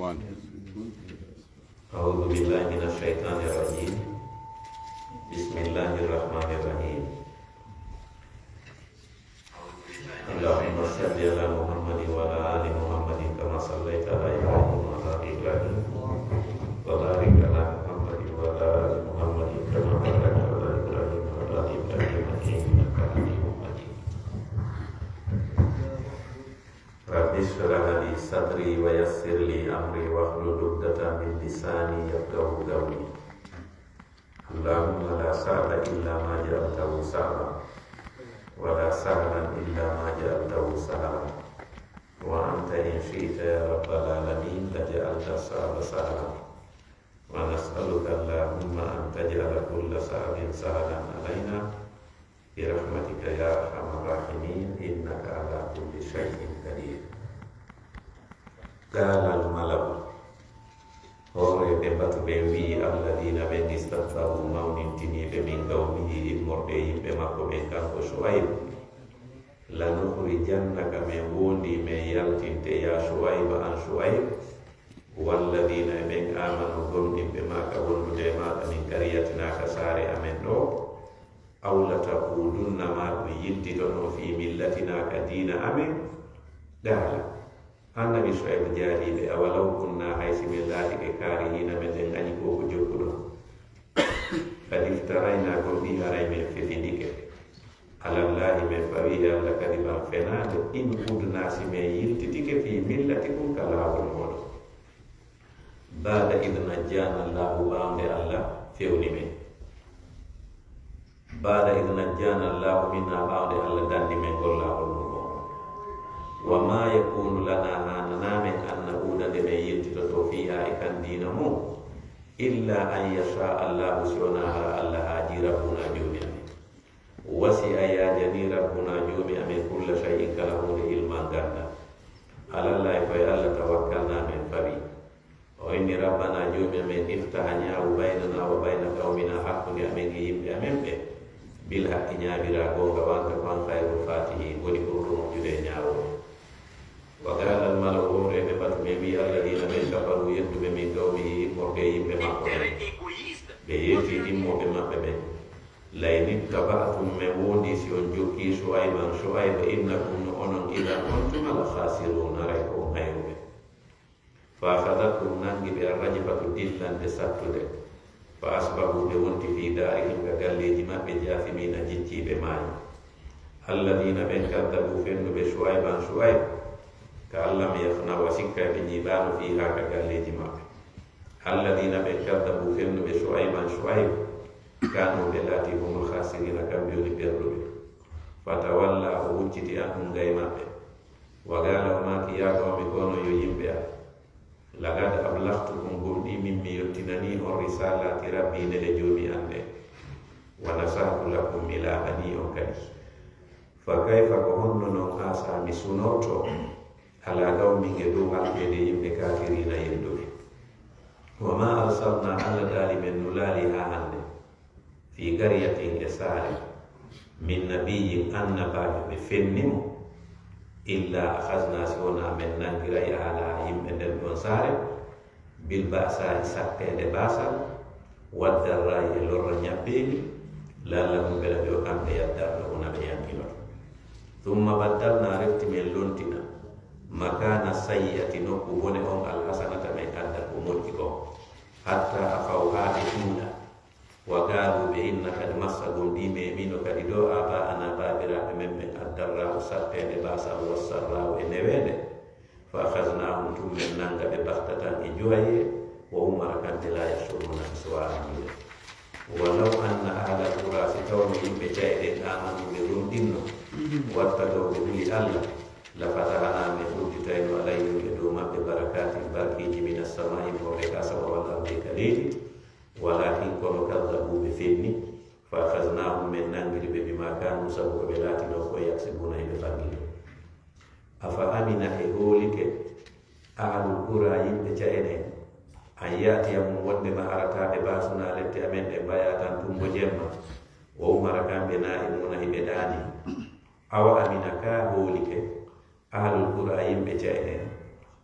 1. A'udzu billahi minasyaitonir rajim. Bismillahirrahmanirrahim. Allahumma shalli ala Muhammad wa ala ali Muhammad kama shallaita ala Ibrahim wa ala ali Ibrahim wa barik ala Muhammad wa ala ali Muhammad kama barakta ala Ibrahim wa ala ali Ibrahim innaka Hamidum Majid. Rabbi shrah li sadri wa yassir li amri wahlul 'uqdatam min lisani yafqahu qawli. Allahumma la sahla illa ma ja'altahu sahla wa la sahla illa ma ja'altahu sahla wa anta in syi'ta ya rabbal alamin taj'alta sahla sahla wa nas'aluka Allahumma an taj'ala kulla sahrin sahlan alaina bi rahmatika ya arhamar rahimin innaka ala kulli syai'in qadir. Qala al-mala'u hore be batu be wi alladina be istaghfaru mawmin tini be min qawmihi murbi be mako be ka ko Shuaib lanukhrijannaka min wundi me yaltin te ya Shuaib an Shuaib walladina be amanu gumdi be maka wondu de ma min qaryatina kasare amen do aw la taqulunna ma yiddidu fi millatina kadina amin dala anna Shuaib jadi be awalau kunna haisimillahi ke karihina be dengani ko jokudo kadiftaraina ko bi haraime fitidike alallahi be fawiya la kadiba fena in kudna sime yididike fi millatikum kala wal ba'da idna jana Allahu amri Allah fiuni me ba'da idna jana Allahu minna ba'da Allah dan dimengol Allahu wa ma yakunu lana ananame annahu da debayit to fiha ikan dinamu illa an yasha Allah subhanahu Allah ajirahuna jami'an wasi ayadani rabbuna jami'an min kulli shay'in kalahu ilman kana ala la ilaha tawakkalna min fabi wa inni rabbana jami'an min iftahanya wa bainana wa bainal qaumina haqqun ya'minihim bi'ammi bil haqinya bira go gawan gawan khairul fatihi woni kurun jude nyawo wa qala al malu re be bat me bi alladina min kafaru yaddu be min qawmi murgayim be maqul be yiti dimmo be mabbe laini taba'tum me woni si on joki Shuaib an Shuaib innakum onon ila kuntum al khasiruna raikum haybe fa khadakum nangi bi arrajfatu dillan de satude pas babu de wonti fi darihim ga galleji mabbe jasimina jicci be mai alladina ben kadabu fenno be Shuaib an Shuaib ka allam yafna wasikka be jibanu fiha ga galleji mabbe alladina ben kadabu fenno be Shuaib an Shuaib kanu be lati humul khasirina kambioni perlobe fatawalla huciti ahum gay mabbe wagala ma kiyago be kono yo yimbe lagad ablaqtukum gurdi mimmi yottinani o risalati rabbi nele joomi ande wa nasahtu lakum ila hani o kadi fa kayfa ko honnono asa mi sunorto ala gawmi e dow halɓede yimɓe kafirina yeddoɓe wa ma arsalna alla dali men nulali ha hande fi qaryatin e saare min nabiyin annabaɓe ɓe fennimo illa akhazna siwona men nangira ya ala yimɓe nder ɗon saare bil ba'sa sakkede basal waddarra e lorra ñabbeeli lalla ɗum ɓeɗa ɓe o kamɓe yaddarɗo wona ɓe yankinoto thumma baddalna refti men lontina makana sayyati nokku wone on alhasanata men adda ko moƴƴi ko hatta afaw haade ɗumna wa galu ɓe inna kad massa gum ɗime mino kadi ɗo aba ana babiraɓe men ɓe addarrahu sattede basahu wassarrahu e newede fa akhasnahum tum men nanga ɓe bahtatan e jowaye wa umara kante la yasuruna sowaamire walaw anna ala qura si tawmi yimɓe jayɗen amanu ɓe rumɗinno wattadow ɓe ɗuli allah la fatahana ɓe hujjutayno alayhim ɓe dow maɓɓe barakatin barkiji min assamai hoɓe kasawa wallarde kaleydi walakin kono kadzabu be fenni fa khaznahum min nangiri be bima kanu sabu be latino ko yaksibuna be fangilo afa amina e holike alu qura yimɓe jaene ayati yam wonde ma arata e basuna lette amen e bayatan tumbo jemma o umara kambe na e mona hibe dani awa amina ka holike alu qura yimɓe jaene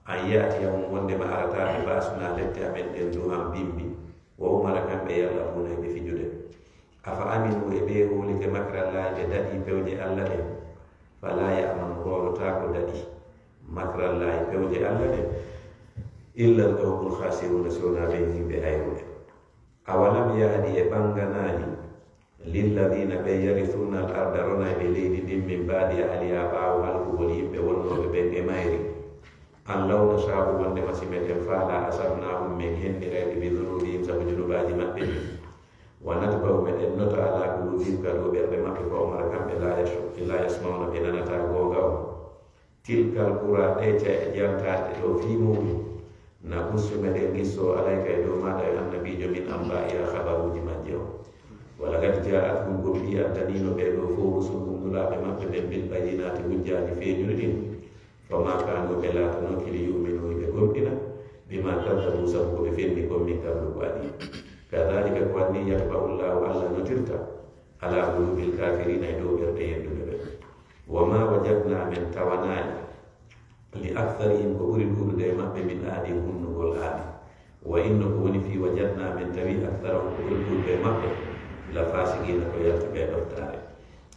ayat yang wonde maharata be basma letta men den duham bimbi wa umara kambe yalla buna be fijude afa aminu e be holi ke makra la de dadi pewde Allah de fala ya aman ko ta ko dadi makra la pewde Allah de illa al-qawmul khasirun sura alayhi bi ayat awalam yahdi banganani lilladheena yarithuna al-ardha bi laydin min ba'di ahliha ba'u al-qawli be wonno be be mayri Allah na saabu wonde masimete faala asabnahum min hendirayde be dhunubihim sabu junubaji maɓɓe wonata baw meɗen nota ala guluji gaɗoɓe ɓe maɓɓe ko omara kamɓe la yasmauna ɓe nanata gonga o tilkal qura ɗeca e jaltaɗe ɗo fi muɗum na ɓustu meɗen gisso alayka e dow maɗa e annabijo min amba ira habaruji majje o wala kadi jaatum gomɓi addanino ɓeɗo fo rusugum nulaɓe maɓɓe ɓen bil bayinati hujjaji feñuɗi ɗin Fama kanu bela tano kiri yu minu ibe gomkina bima kata musa buku bifirni komika bukwadi kada jika kwani ya kebaulah wa Allah nutirta ala hulu bil kafirina idu berdaya dulu wama wajabna min tawanani li aktharihim kuburi dulu dayma bimin adi hunnu gol adi wa innu kuni fi wajabna min tawi aktharahum kuburi dulu dayma la fasigina koyartu kaya doktari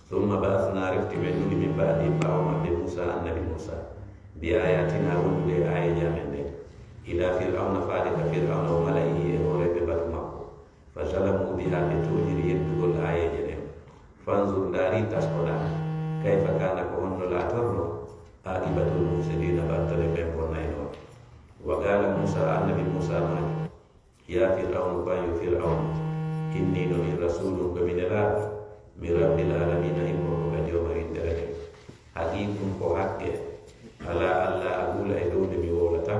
thumma ba'athna rifti menuli min ba'di ba'umma bi Musa annabi Musa biayatina wonde ayya mende ila fir'auna fa'ala fir'auna wa malaihi wa rabbihuma fa salamu biha bitujri yadul ayya fanzur dari tasqona kaifa kana kunna la tarru aqibatul mufsidina batal bepponaino wa qala Musa annabi Musa ya fir'auna wa ya fir'auna inni rasulun minallah mirabbil alamin ayyu qadiyum indaraka haqiqun ko haqqe ala alla agula e dow nde mi wolata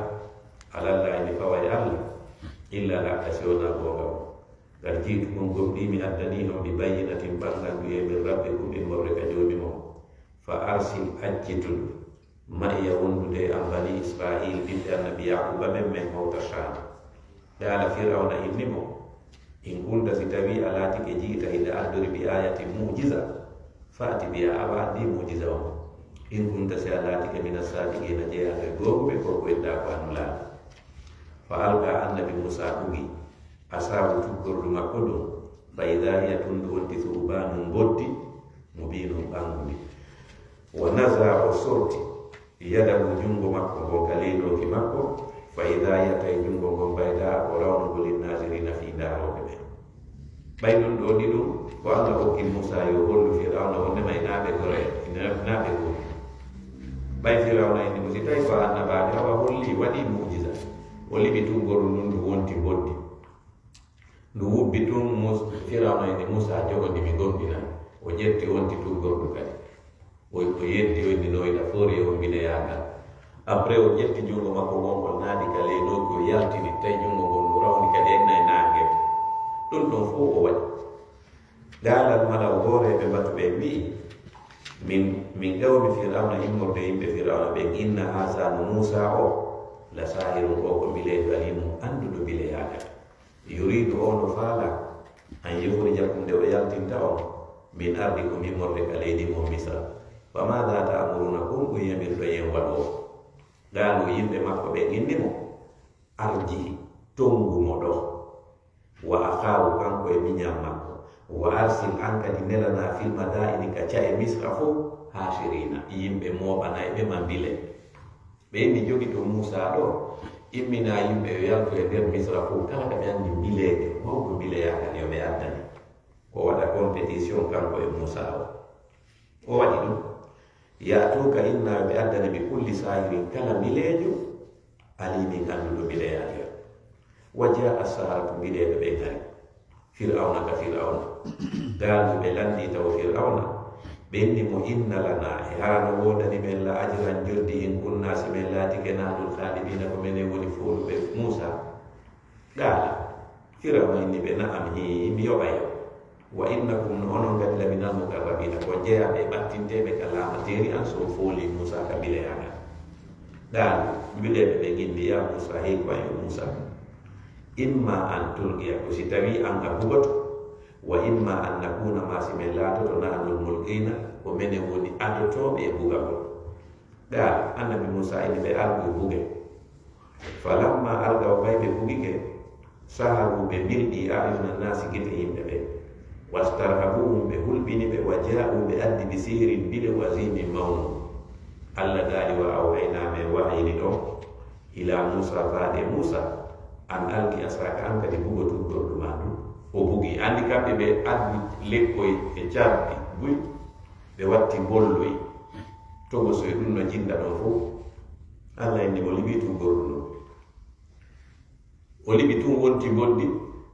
ala layni fawa e allah illa la kasona googam ngar jiitu kon gomɗimi addani on ɗi bayyinatin bangal wiye min rabbe kum e mawre ka joomi mo fa arsil ajjitul ma iya wondude e am bani israil ɓiɓɓe annabi yaquba men men mawta shani yaala firawna inni mo in gulda si tawi a laati ke jiita ida addori bi ayati mujisa faati biya awa ni mujisa on in kunta salati ka mina sadiki na je ala gobe ko ko da panula fa alqa annabi musa ugi asabu tukurru makodo fa idha ya tundu wati subanun boddi mubinun bangu wa nazaa usurti yada mujungo makko galedo ki makko fa idha ya tayungo gombaida oraun bulin nazirina fi daro be baydun do didu ko ala o kin musa yo hollu fi rauna wonde maynabe kore inabe ko bay firawna indi musitay fa annaba hawa holli wadi mu'jiza woli bitungol nundu wonti boddi ndu wubbitum mus firawna indi musa jogodi mi gomdina o jetti wonti tungol kadi o yetti woni no ida fori o bina yaga après o jetti jungo makko gongol nadi kale do ko yaltini tay jungo gongol rawni kadi enna nange dum do fu o wadi dalal mala gore be batbe mi min gawmi fir'auna immorde yimɓe fir'auna ɓe inna hasanu musa o la sahiru o ko bileeɗo alimu anduɗo bile yaaka yuridu o no faala an yukhrijakum nde o yaltinta on min ardikum immorde ka leydi mo misra fa maada taamuruna konko yamirɗo yen waɗo gaano yimɓe makko ɓe ginni mo arji tongu mo ɗo wa akaawu kanko e miñam makko wa arsil an kadi nelana fil madaini ka ca e misra fo hashirina yimɓe moɓana e ɓe mambile ɓe inni jogi to musa ɗo immina yimɓe yo yaltu e nder misra fo kala kaɓe andi mbileeɓe mawko mbileyakal yoɓe addani o waɗa compétition kanko e musa o waɗi ɗum yatuka inna ɓe addani ɓe kulli sahirin kala mbileejo alimin anduɗo mbileyaka wa jaa saratu mbileeɓe ɓe kari fir'auna ka fir'auna gaal be landi taw fir'auna benni mo inna lana haano wodani men la ajran jordi en kunna simellati kenadul khalidina ko men woni fulu be musa gaal fir'auna inni be na'am hi biyobaya wa innakum nonon gad lamina mukarrabina ko jeya be battinte be kala materi an so fuli musa kabila yana gaal bile be gindi ya musa he ko musa imma an tulqiya ko sitawi an abugoto wa imma an nakuna masimelato to nanul mulkina ko mene woni adotoɓe e bugagol da annabi musa ene ɓe argo buge Falamma alqaw baybe bugike sahabu be birdi ayunan nasi gite himɓe ɓe wastarhabuhum ɓe hulɓini ɓe wa ja'u ɓe addi bi sihirin bide wazimin mawnun. Allah daali wa awaynaame wahini ɗo ila Musa faade Musa an alki asaka an kadi bugo tuddorɗo ma ɗum o bugi. Andi kamɓe ɓe addi lekkoy e carɗi buy ɓe watti bolloy togo so e ɗum no jinda ɗo fof Allah inni mo liɓi tuggorɗum ɗum o liɓi tun wonti goɗɗi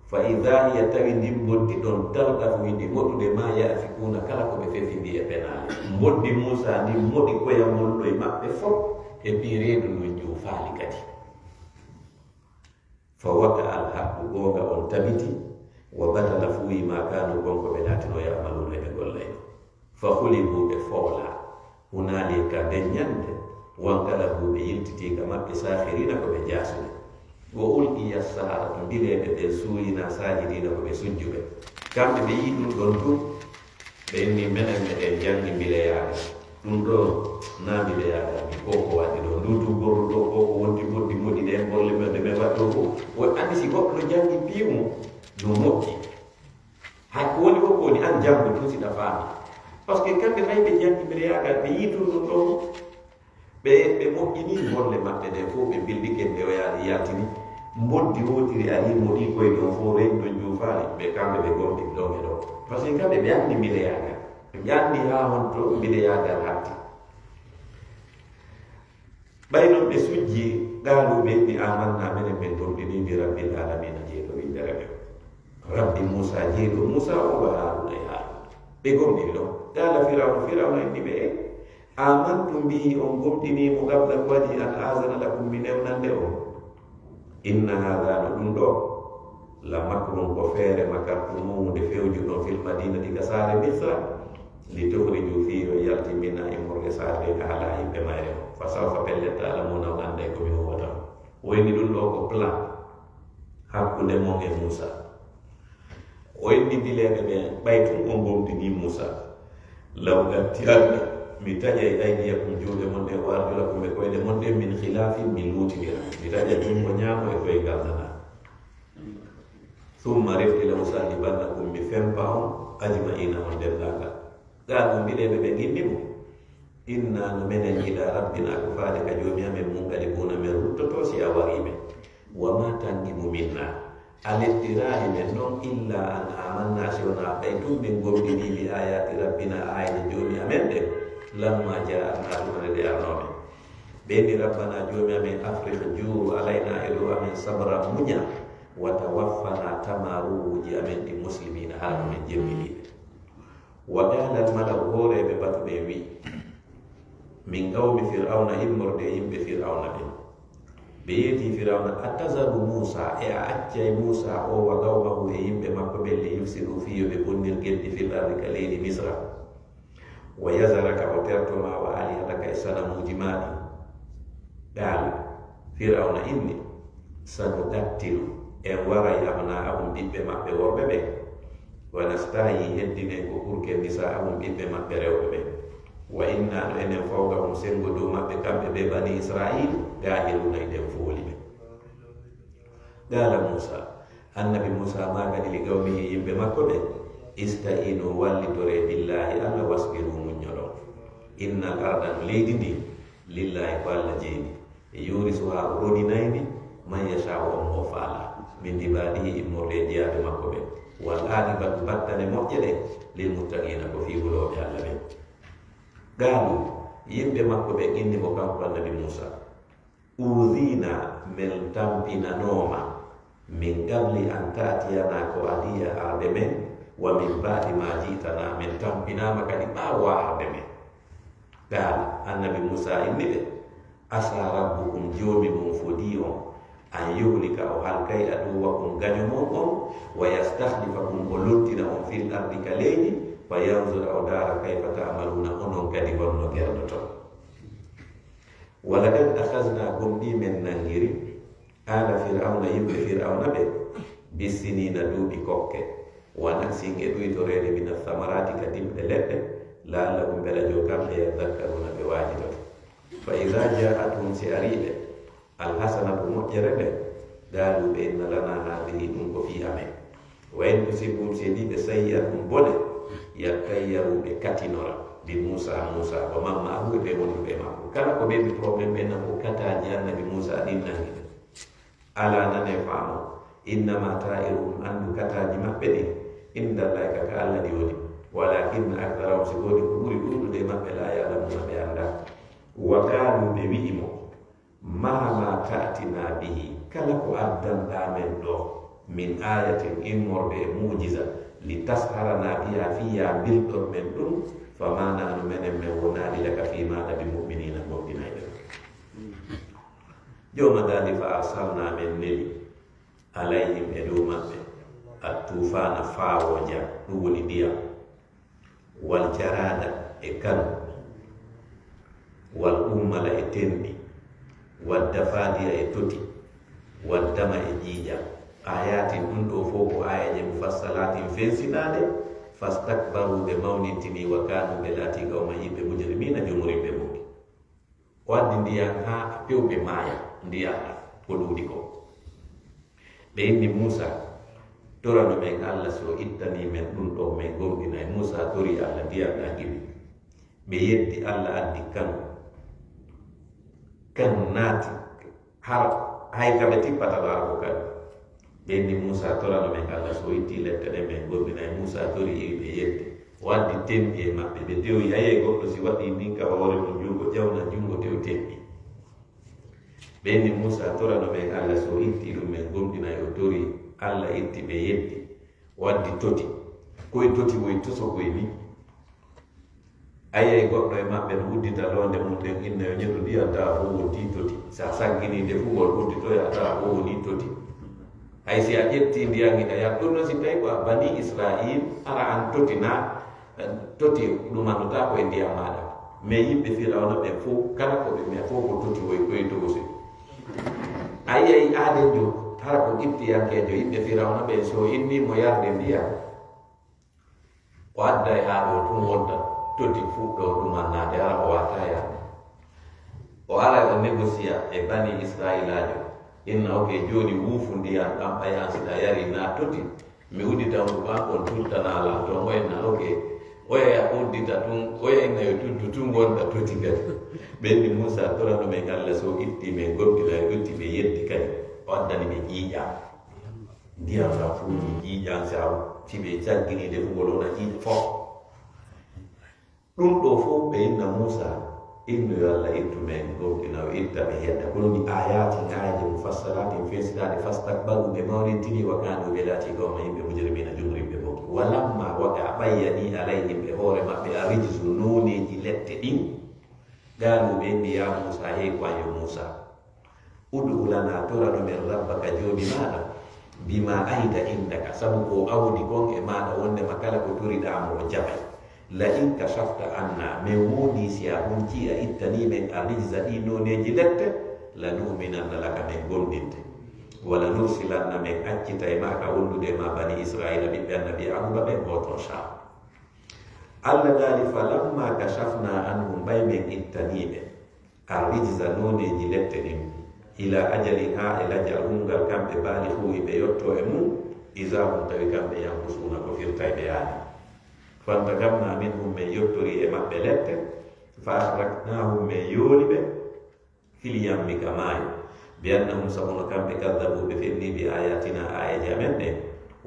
fa idha hiya tawi ndin mboddi ɗon talɗafu yindi moɗɗude ma yafikuna kala ko ɓe fefindi e penale mboddi Musa ndi moɗi koya molɗo e maɓɓe fof e ɓi reedu no juufaali kadi. Fa waka alhaqu goonga on tabiti wa batala fuyi ma kanu gonko ɓe laatino yamaluna ɓe gollay fa hulibu ɓe foola hunaalika ɓe ñande wankalabu ɓe yiltitika maɓɓe sahirina ko ɓe jaasude wa ulqiya saharatu mbireɓe ɓe suulina sajidina ko ɓe sujjuɓe. Kamɓe ɓe yi ɗum ɗon tun ɓe inni menen meɗen jangi mbileyaade ɗum ɗo naa mbileyaade ami ko ko waɗi ɗo ndutu gorru ɗo ko ko wonti moɗɗi moɗi ɗe bolle men ɗe men waɗɗo fof o andi si goɗɗo jangi piimu no moƴƴi hay ko woni fof ko woni an jango tun siɗa faami par ce que kamɓe nayi ɓe jangi mbileyagal ɓe yi ɗum ɗon ɗon ɓe moƴƴini bolle maɓɓe ɗe fof ɓe mbilliken ɓe oyaade yaltini mboddi wotiri a yi moɗi koye ɗon fof ren ɗon juufaani ɓe kamɓe ɓe gomɗi ɗoɓe ɗo par ce que kamɓe ɓe anndi mbileyagal ɓe anndi haa honto mbileyagal hatti. Ɓay noon ɓe sujji ɗaalu ɓe ɗi amanna minen ɓen tonɗini bi rabbil alamina jeeɗo windere ɓe rabbi Musa jeeɗo Musa o wa Haaruna e Haaruna ɓe gomɗini ɗo. Gaala firawna firawna inni ɓe e amantu mbihi on gomɗinimo gabla ko waɗi an asana lakum mi newnande on inna hadha no ɗum ɗo la makrum ko feere makartumumu nde fewju ɗon fil madina diga saare misra li tohriju fihi o yaltimina e morɗe saare ɗe haala yimɓe mayre o fa sawfa pelletta alamuna on annda komi howata o woyni ɗum ɗo ko plan hakkunde mon e Musa o inni dileɓe ɓe ɓaytum on gomdini Musa law gattiyanɓe mi taƴa e aydiyakum juuɗe mon ɗe o arjulakum ɓe koyɗe mon ɗe min khilafin mi luutidira mi taƴa jungo ñaamo e koye galdana summa reftila usallibannakum mi fempa on ajmaina on dendagal gaa ɗum mbiɗeɓe ɓe ginndi mo inna no menen ila rabbina ko faade ka joomi amen mum kadi gona men ruttoto si a wariɓe wama tangimu minna a leɗɗiraahi men noon illa an amanna si wona ɓay tum ɓe gomɗini bi ayati rabbina ayde joomi amen ɗe lamma jaana ɗumanede arnoɓe ɓendi rabbana joomi amen afrik juuru alayna e ɗo amen sabra muña wa tawaffana tamaruuji amen ɗi muslimina haa ɗumen jemminiɓe. Waɗaanal mala hooreɓe batuɓe wi min gawmi firawna himmorde yimɓe firawna ɓe ɓe yeeti firawna attazaru Musa e a accay Musa o wa gawmahu e yimɓe makko ɓe li yufsidu fiyo ɓe bonnirgelɗi fil ardi ka leydi misra wa yazaraka o tertoma wa alihataka e sanamuji maɗi ɗaali firawna inni sanudattilu en waray abnaahum ɓiɓɓe maɓɓe worɓe ɓe wanastahi heddine ko kurke nisa amum ɓiɓɓe maɓɓe rewɓe ɓe wa inna no enen fawga um sengo dow maɓɓe kamɓe ɓe bani israil gaahiruna eɗen fooli ɓe. Gaala Musa annabi Musa magani li gawmihi yimɓe makko ɓe istaino wallitore billahi allah wasbiru muññoɗon inna al arda no leydi ndi lillahi ko allah jeydi yurisu ha o rodinaydi man yashau on o faala min dibaɗihi immorde jeyaɓe makko ɓe wal aqibatu battane moƴƴere lil muttaqina ko fi wuloɓe allah ɓe. Gaalu yimɓe makko ɓe inni mo kanko annabi Musa udina mel tampinanoma min qabli an taatiyana ko adiya arde men wa min baadi ma jitana min tampinama kadi ɓaawo arde men. Gaalu annabi Musa inni ɓe asa rabbukum joomi mum fodi on an yuhlika o halkay aduwakum gañomon on wa yastahlifakum o lottina on fil ardi ka leydi fa yanzura o daara kayfa taamaluna onon kadi wonno gerdoto. Wala kad akhasna gomɗi men nangiri ala firawna yimɓe firawna ɓe bisinina duuɓi kokke wana singe ɗuytorede min athamarati ka dimɗe leɗɗe laallahum mbela jo kamɓe yadakkaruna ɓe waajitoto fa ida jaatum si ariɓe al-hasanatu mu'jaratan dalu baina lana hadhihi unko fi ame wa in tusibu sayyidu sayyi'atun bone yakayyaru be katinora bi Musa ba mamma abu be wonu be mako kala ko be problem be na ko kata janna bi Musa din nangi ala nane famo inna ma ta'irum andu kata di mabbe ni inda laika ka alla di wodi walakin akthara usibodi kuburi kudu de mabbe la ya la mabbe anda wa kanu be wiimo mahama ta'tina bihi kala ko abdan damen do min ayatin immorbe mujiza li tasharana biha fiya bil dormen dum fa mana no menen me wona li laka fi ma tabi mu'minina mu'minina joma dali fa asalna men neli alayhim edumambe atufana fawoja dum woni biya wal jarada e kan wal ummala e tembi wal dafadiya e toti wal dama e jija ayati ɗum ɗo fof ko ayaji mufassalatin fensinade fastakbaru ɓe mawnintini wa kanu ɓe laati gawma yimɓe mujrimina jomoriɓe mumɓe o addi ndiyan ha pewɓe maaya ndiyan ko ɗuuɗi ko ɓe inni Musa torano men Allah so ittani men ɗum ɗo men gomɗina e Musa tori Allah ndiyan ɗa giɓi ɓe yeddi Allah addi kan naati har hay kaɓe tippata ɗara ko kan bendi Musa tora no men Allah so itti lette de men gobina Musa tori yibe yette waddi tembi e mabbe be dewi yaye goɗɗo si waddi ninka wawore ɗum jungo jawna jungo dew tembi bendi Musa tora no men Allah so itti ɗum men gomɗina e tori Allah itti ɓe yetti waddi toti koye toti woye toso koye ni ayaye goɗɗo e mabɓe no uddita londe mum ɗen inna yo ñeɗo ndiya ta o wotti toti sa saggini de fugol udditoya ta o woni toti ai si ayat ti dia ngida ya turno si pe ko bani Israil ara antotina toti lumano ta ko india mada me yibe fi laona be fu kala ko be me fu ko toti wo ko to se ai ai ade jo tara ko gipti ya ke jo yibe fi laona be so inni mo yar de dia wadai ha do tu wonta toti fu do lumana de ara wa ta ya o ala ko negosia e bani Israil ajo inna oke joni wufu ndiya ɗam ayansi da yari na toti mi udita muka on tuttanala to moyna oke oya udita tun oya ina yo tuntu tun wonda toti kadi ɓenni Musa torano men Allah so itti men goɗɗila yotti ɓe yetti kadi waddani ɓe ƴiiƴa ndiyam sa fuuji ƴiiƴan sa si ɓe caggini defugol ona ƴiiƴa fo ɗum ɗo fof ɓe inna Musa innu yo Allah ittu men gomɗinaw itta ɓe hedda ko ɗum ayati ngaji mufassalatin fesinade fastakbaru ɓe mawrintini wa kanu ɓe laati gawma yimɓe mujrimina jumrimɓe bo walamma waga bayyani alayhim ɓe hoore maɓɓe arijsu noneji lette ɗin galu ɓe mbi ya Musa hey koayo Musa udu lana tora ɗumen rabbaka joomi maɗa bima ayda indaka sabu ko awdi kon e maɗa wondema kala ko turiɗamo o jaɓay la in kashafta anna me wodi si a hunci a ittani men arijza ɗi noneji lette la numinanna laka men gondinte wala nursilanna men accita e maka wondude ma bani israila ɓiɓɓe annabi ahuba ɓen oton cham allah daali fa lamma kashafna anhum ɓay men ittani men arijza noneji lette ɗin ila ajalin ha e lajal hungal kamɓe baali huwi ɓe yotto e mum isa hum tawi kamɓe yankusuna ko firta e ɓe yaani فانتقمنا منهم من يبتغي إما بلدك فأخرجناهم من يولب في اليم كماء بأنهم سمون كم كذبوا بفني بآياتنا آية منه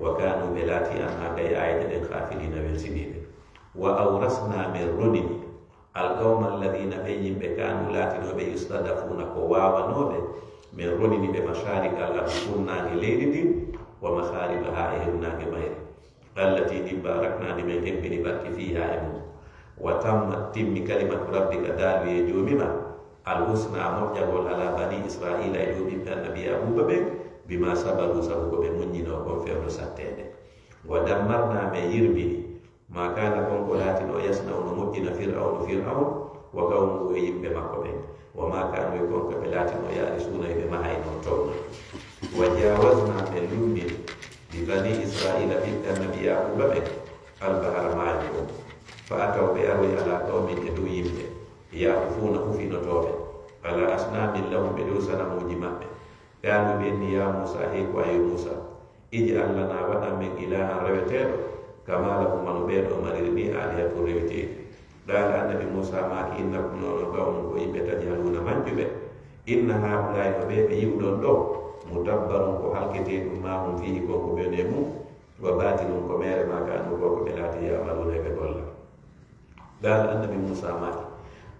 وكانوا بلاتي أنها كي آية خافلين بالسنين وأورثنا من ردم القوم الذين بهم كانوا لاتنوا بيستضعفون قوا ونوب من ردم بمشارق الأرض كنا ليلدين ومخاربها إهمنا كمير التي تباركنا لمن يمكن بارك فيها يموت وتم كلمة ربك دال يجومما الحسنى مرجعول على بني إسرائيل يجوم النبي أبو بكر بما صبروا سبق بمنين وكفروا ساتين ودمرنا من يربي ما كان قنقلات ويصنعون مبين فرعون وقومه يم بمقبين وما كانوا يكون كبلات ويارسون بمعين وطول وجاوزنا من لبن بني إسرائيل بنت النبي يعقوب البحر معهم فأتوا بأرض على قوم يدويهم يعرفونه في نطوبه Fala asna'in lahum bilusana mujima. Qalu bi ya Musa wa ya Musa ij'al lana wa'dan min ilahin ghayruka kama lahum ma'budun maridni aliyatul ghayri. Dan Nabi Musa ma innakum la qawmun wa ibtajaluna manjube inna ha'ula'i wa yudun do mutabbarun ko halkete ma hum fihi ko benemu wa batilun ko mere ma kanu ko belati ya malune be golla. Dan Nabi Musa ma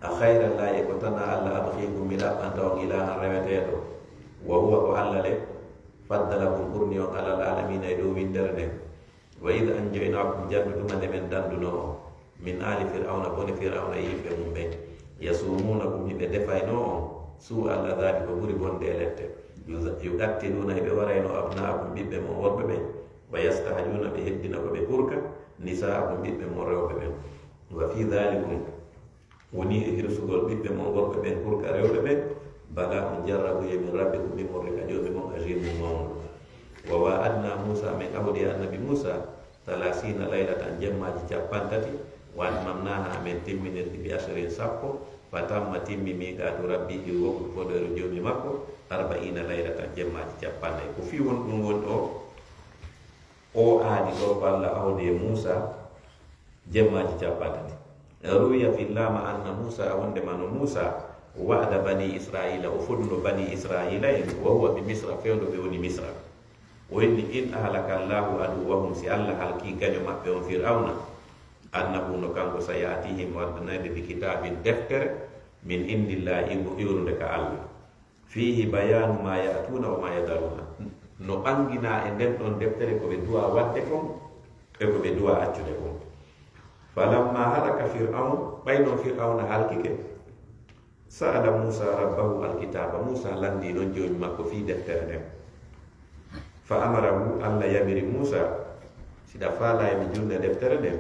akhairan la yakutana alla abkhikum min anta wa ilaha rawatedo wa huwa ko allale faddalakum qurni wa qala alamin idu winderne wa id anjaynakum jannatu man min danduno min ali fir'auna boni fir'auna yibe mumbe yasumunakum hibe defayno su alla dadi ko buri bonde lette yuqatiluna hibe warayno abnaakum bibbe mo worbe be wa yastahjuna bi hiddina ko be kurka nisaakum bibbe mo rewbe be wa fi dhalikum woni hirsugol bibbe mo worbe be kurka rewbe be bala on jarrabu ya min rabbikum bi murika jodi mo ajibu mo wa wa'adna Musa min ahdi annabi Musa talasina laylatan jammaji capantati wa mamnaha min timmin bi asrin sappo fatam matimmi mi gadu rabbi yugo ko do jomi makko arba'ina laylatan jammaji capannay ko fi won dum won do o aadi do balla awde Musa jammaji capantati ruya fil lama anna Musa wonde manu Musa wa'ada bani Israila o fudno bani Israila en wa huwa bi Misra fewdo be woni Misra. Woni in ahlakallahu aduwahum si Allah halki ganyo maɓɓe on Fir'auna annabuno kanko sayatihim wardanade bi kitabin deftere min indillahi iwrude ka Allah fihi bayanu ma yatuna wa ma yadaruna. No ɓangina e nden ɗon deftere ko ɓe duwa wadde kon e ko ɓe duwa accude kon. Falamma halaka Fir'aun ɓayno Fir'auna halkike sa'ala Musa rabbahu alkitaba. Musa landi non joomi makko fi deftere nden. Fa amarahu Allah yamiri Musa sida fala yami junna deftere dem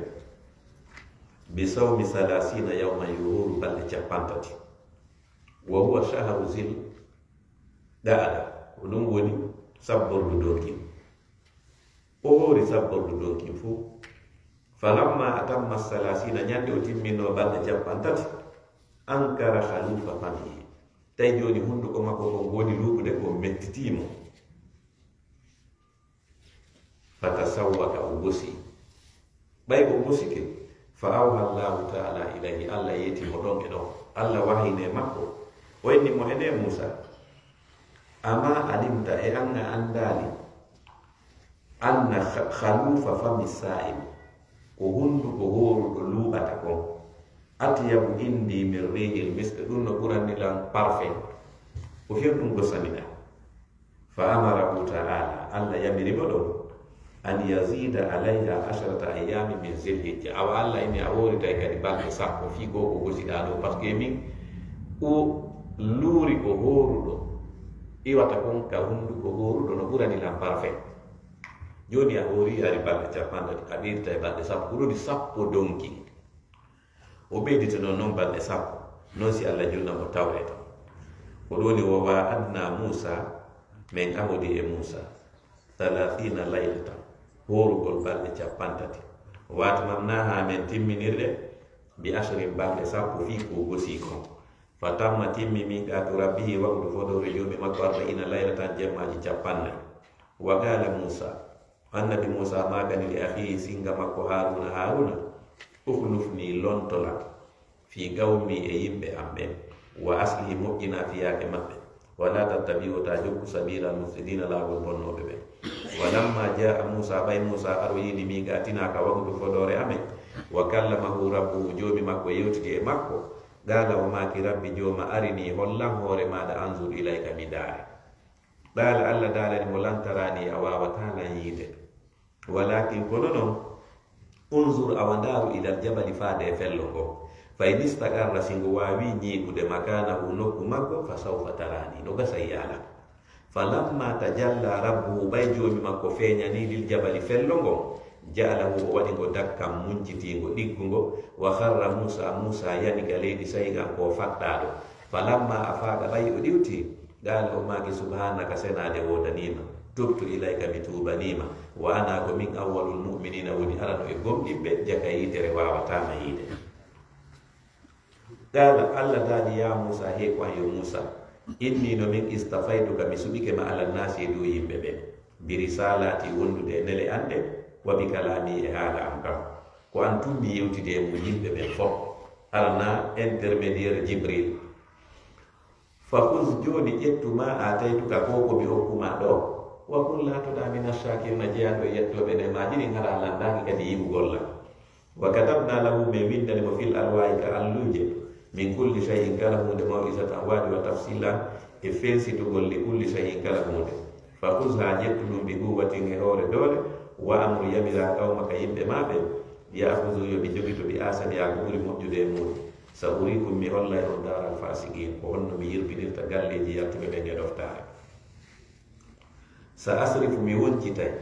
bi sawmi salasina yawma yuhuru balle capantati wa huwa shahru zil daada ɗum woni sabbordu dokin o hori sabbordu dokin fu. Falamma atamma salasina ñande o timmino balle capantati ankara khalifa famihi tay joni hunduko makko ko woni luuɓude ko mettitimo fatasawwaka ubusi bay ko musike fa awha Allah ta'ala ilahi. Allah yeti modon e do Allah wahine makko o inni mo ene Musa ama alimta e anna andali anna khalufa fami sa'im ko hundu ko horu ko lubata ko atiyabu indi min rihil misk dun Qur'an nilan parfait o fi'dum go samina. Fa amara ta'ala Allah yamiri modon an yazida alayya asharata ayami min zilhijja awa Allah ini awori tay kadi balde sappo fi go ko gosida do parce que min o luri ko horudo iwata kon ka hundu ko horudo no burani la parfait joni awori ari balde japanda kadir tay balde sappo do di sappo donki o bedito non balde sappo non si Allah julna mo tawreto o doni wo wa adna Musa men awdi e Musa 30 laylatan horugol balɗe capantati watamamna ha men timminirɗe bi asrin balɗe sappo fi ko gosi kon fa tamma timmi min gatu rabbihi wakdu fodore joɓe makko arba'ina laylatan jemmaji capannay. Wa qala Musa annabi Musa magani li akhihi singa makko Haruna Haruna ukhlufni lontola fi gawmi e yimɓe am ɓe wa aslihi moƴƴina fiyake maɓɓe wala tattabi'u ta jukku sabila mufsidina lagol bonnoɓe ɓe. Walamma jaa Musa bay Musa arwini mi gatina ka waktu fodore amen wa kallamahu rabbuhu jomi makko yewtidi e makko gala o maki rabbi joma arini hollam hore maɗa anzur ilayka mi daare dala Allah dalani mo lantarani a wawatala yiide walakin kono non unzur awa ndaaru ilal jabali faade e fello ngo fa in istagarra singo wawi ñiigude makanahu nokku makko fa sawfa tarani no gasa yala. Falamma tajalla rabbuhu bay joomi makko feeñani lil jabali fello ngo ja'alahu waɗi ngo dakkam munjitiingo ɗiggungo wa kharra Musa Musa yaniga leydi sayga ko faɗɗaɗo. Falamma afaaga bay o ɗiwti gaala o maaki subhanaka senaade wodanima tubtu ilayka mi tuubanima wa ana ko min awwalul mu'minina woni arano e gomɗiɓɓe jaka yitere wawatama yiide. Kala Allah tadi ya Musa he kwa yo Musa inni no min istafaiduka misubike ma ala nasi du yimbebe bi risalati wondude nele ande wa bi kalami e hala am kam ko an tumbi yewtide mo yimbebe fo alana intermédiaire Jibril fa khuz joni ettuma ataytuka koko bi hokuma do wa kun la tudamina shakirna jeyando yettobe ne majini ngara landangi kadi yimgolla wa katabna lahu bi windal mo fil arwa'i ka alluje min kulli shay'in kala hunde maw'izatan wadi wa tafsila e fensi to golli kulli shay'in kala hunde fa khuzha jettu bi quwwati ngore dole wa amru yamila qawmaka yimbe mabe ya khuzu yo bi jogito bi asadi ya guri mojjude mun sawrikum mi holla e dar al fasiqin ko onno mi yirbidirta galleji yattuɓe ɓe ngeɗoftare sa asrifu mi woncitay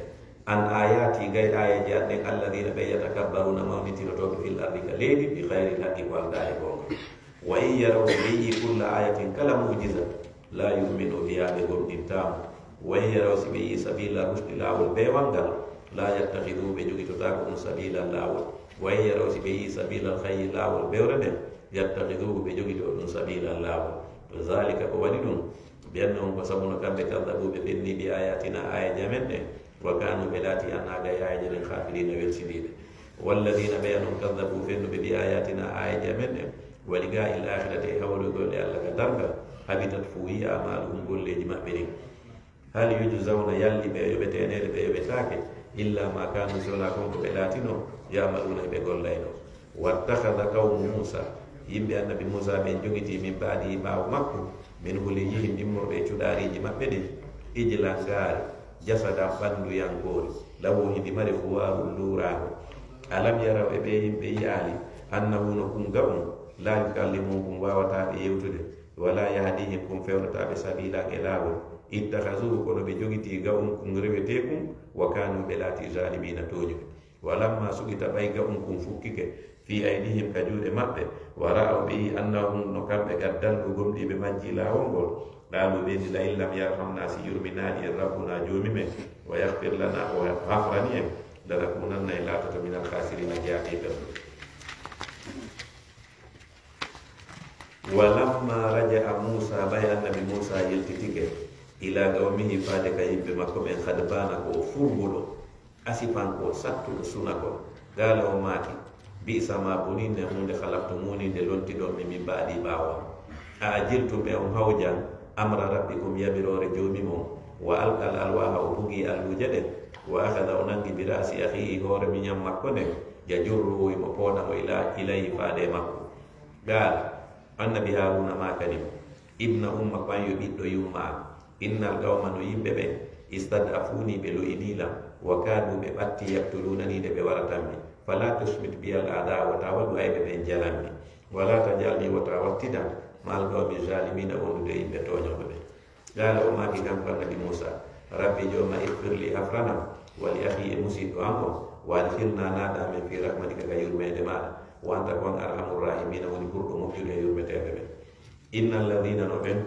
an ayati gay ayaji anɗen alladina ɓe yatakabbaruna mawnitinotoɓe fil ardi ka leydi bi hayri lhaqi waldae gonga wa in yaraw bihi kulla ayatin kala mu'jiza la yu'minu biha ɓe gomɗintamo wa in yaraw si ɓe yi sabila rusdi laawol ɓe wangal la yattahidu ɓe jogitotako ɗum sabila laawol wa in yaraw si ɓe yi sabila alhayi laawol ɓewre nden yattahiduhu ɓe jogito ɗum sabila laawol to zalika ko waɗi ɗum ɓenno on ko sabuno kamɓe kadabuɓe ɓenni ɓe ayatina aya jamen ɗe wa kanu ɓe laati annaga e aya jamen hafirina welsidiɓe walladina ɓeya noon kadabu fennuɓe ɓe ayatina aya jamen ɗen waliga il akhirati hawlu golle Allah ka darga habitat fuwi amaluhum golleji maɓɓe ɗin hal yujzawna yalli ɓe yoɓetenede ɓe yoɓetake illa ma kanu sola kon ko ɓe laatino yamaluna ɓe gollayno wattahada qawmu Musa yimɓe annabi Musa ɓen jogiti min baadi ɓaawo makko min huliyihim immorɓe cuɗariji maɓɓe ɗin ijla ngaari jasada ɓandu yankoori lawo hiɗi mari fuwaru luraho alam yaraw e ɓe yimɓe yiyaali annahu no kunga um la yukallimuhum wawataɓe yewtude wala yahdihim kum fewnataɓe sabilake laawol ittahasuhu kono ɓe jogiti ga um kum rewete kum wa kanu ɓe laati zalimina toñuɓe walamma sugita ɓay ga um kum fukkike fi aydihim ka juuɗe maɓɓe wa ra'aw ɓeyi annahum no kamɓe gaddalɗo gomɗiɓe majji laawol ngol ɗaalu ɓendi la in lam yarhamna si yurminaani en rabbuna joomi men wa yahfir lana o hafrani en lanakunanna e laatoto min alhasirina jeyateɓe walamma raja'a Musa bay annabi Musa yeltitike ila qawmihi fade ka yimɓe makko ɓen hadbana ko furguɗo asifanko sattuɗo suna ko gaala o maaki bisa ma boninne hunde halaftumuni nde lonti ɗon mi min mbaɗi ɓaawa a ajirtum ɓe on hawjan amra rabbikum yamirore joomi mon wa alkal alwaha o bugi alluje ɗen wa ahada o nangi birasi ahihi hoore miñam makko nden jajurru imo poona o ilayi faade makko gaala annabi Haruna makani ibna umma panyo ɓiɗɗo yumma innal qawma no yimɓe ɓe istadafuni ɓe lo'inila wa kadu ɓe ɓatti yaktulunani nde ɓe waratanmi fala tusmit biyal ada wata waɗu ayɓe ɓen jalanmi wala tajalni wata wattida mal qawmi zalimina wondude yimɓe toñoɓe ɓe gala o maki kam ko annabi Musa rabbi joma ihfirli afranam wali ahi e musidɗo am o wa adkhilna naɗamen fi rahmatika ka yurmede maɗa wanta kon arhamur rahimina woni ɓurɗo moftude e yurmeteɓe ɓe inna alladina no ɓen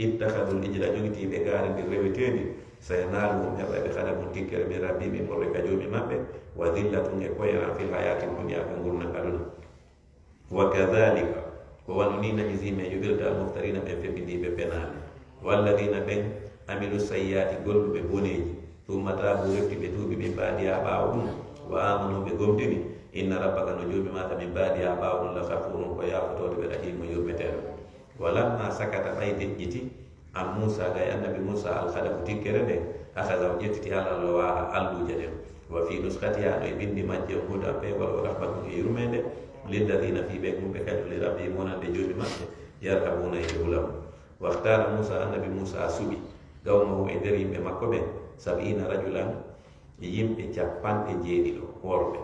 ittahadul ijla jogitiɓe gaari ndir rewetendi sayanaaluhum herɓeɓe haɗa mum tikkere min rabbiɓe morre ka joomi maɓɓe wa dillatun e koyeran fil hayati dunia ɓe gurna aduna wa kadalika ko wano ni nahisime yoɓirta almoftarina ɓen feɓidiɓe penani walladina ɓen amilu sayyati golluɓe boneji tumma tabu refti ɓe tuuɓi ɓe mbaadi ha ɓaawo ɗum wa amanu ɓe gomtini inna rabbaka no joomi mata min mbaadi ha ɓaawon la kafurun ko yafotode ɓe ɗahimo yurmeteɗo walamma sakata ɓay deƴƴiti an Musa gay annabi Musa alhadafu tikkere nde ahada o ƴettiti halalowaha alluje ɗen wa fi nuskatiha no e bindi majje o huda pewal o rahmatu e yurmede lilladina fi ɓe gumɓe kajuli rabbi monande joomi maɓɓe yarhabuna e hulamu wahtara Musa annabi Musa suɓi gawmahu e nder yimɓe makko ɓe sab'ina rajulan yimɓe capanɗe jeeɗiɗo worɓe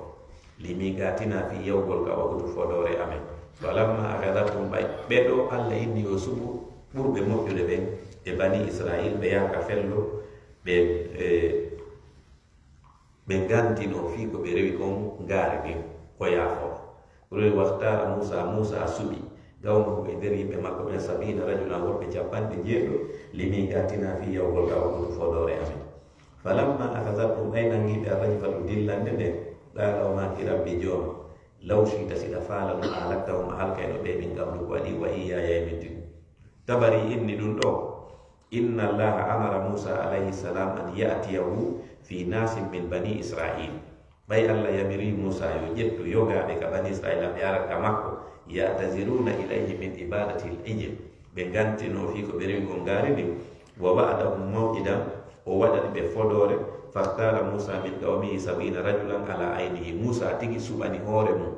limigatina fi yawgol ka wakutu fodore amen falamma akhadatum bay ɓeɗo Allah inni yo suɓu ɓurɓe moƴƴude ɓen e bani Israil ɓe yaka fello ɓe gantino fi ko ɓe rewi on ngaari ɗin ko yaafoo ɓurori wahtara Musa suɓi gawma ko ɓe nder yimɓe makko ɓen sabina rajulan worɓe capanɗe jeeɗo limigatina fi yawgol ka wakutu fodore amen falamma akhadatum bay nangiɓe arrajfatu dillande nden ɗaala o maaki rabbi jooma Law shi'ta sidafala dum alakta hum alka no be min qablu wadi wa iya ya yabidin tabari inni dun do inna allaha amara Musa alaihi salam an ya'tiyahu fi nasin min bani Israil bay Allah yamiri Musa yo jeddu yoga be ka bani Israil be ara kamako ya'taziruna ilayhi min ibadati al-ijl be gantino fi ko be rigo ngari ni wa ba'da mawqida o wada be fodore faktara Musa min qawmi sabina rajulan ala ainihi Musa tigi subani hore mum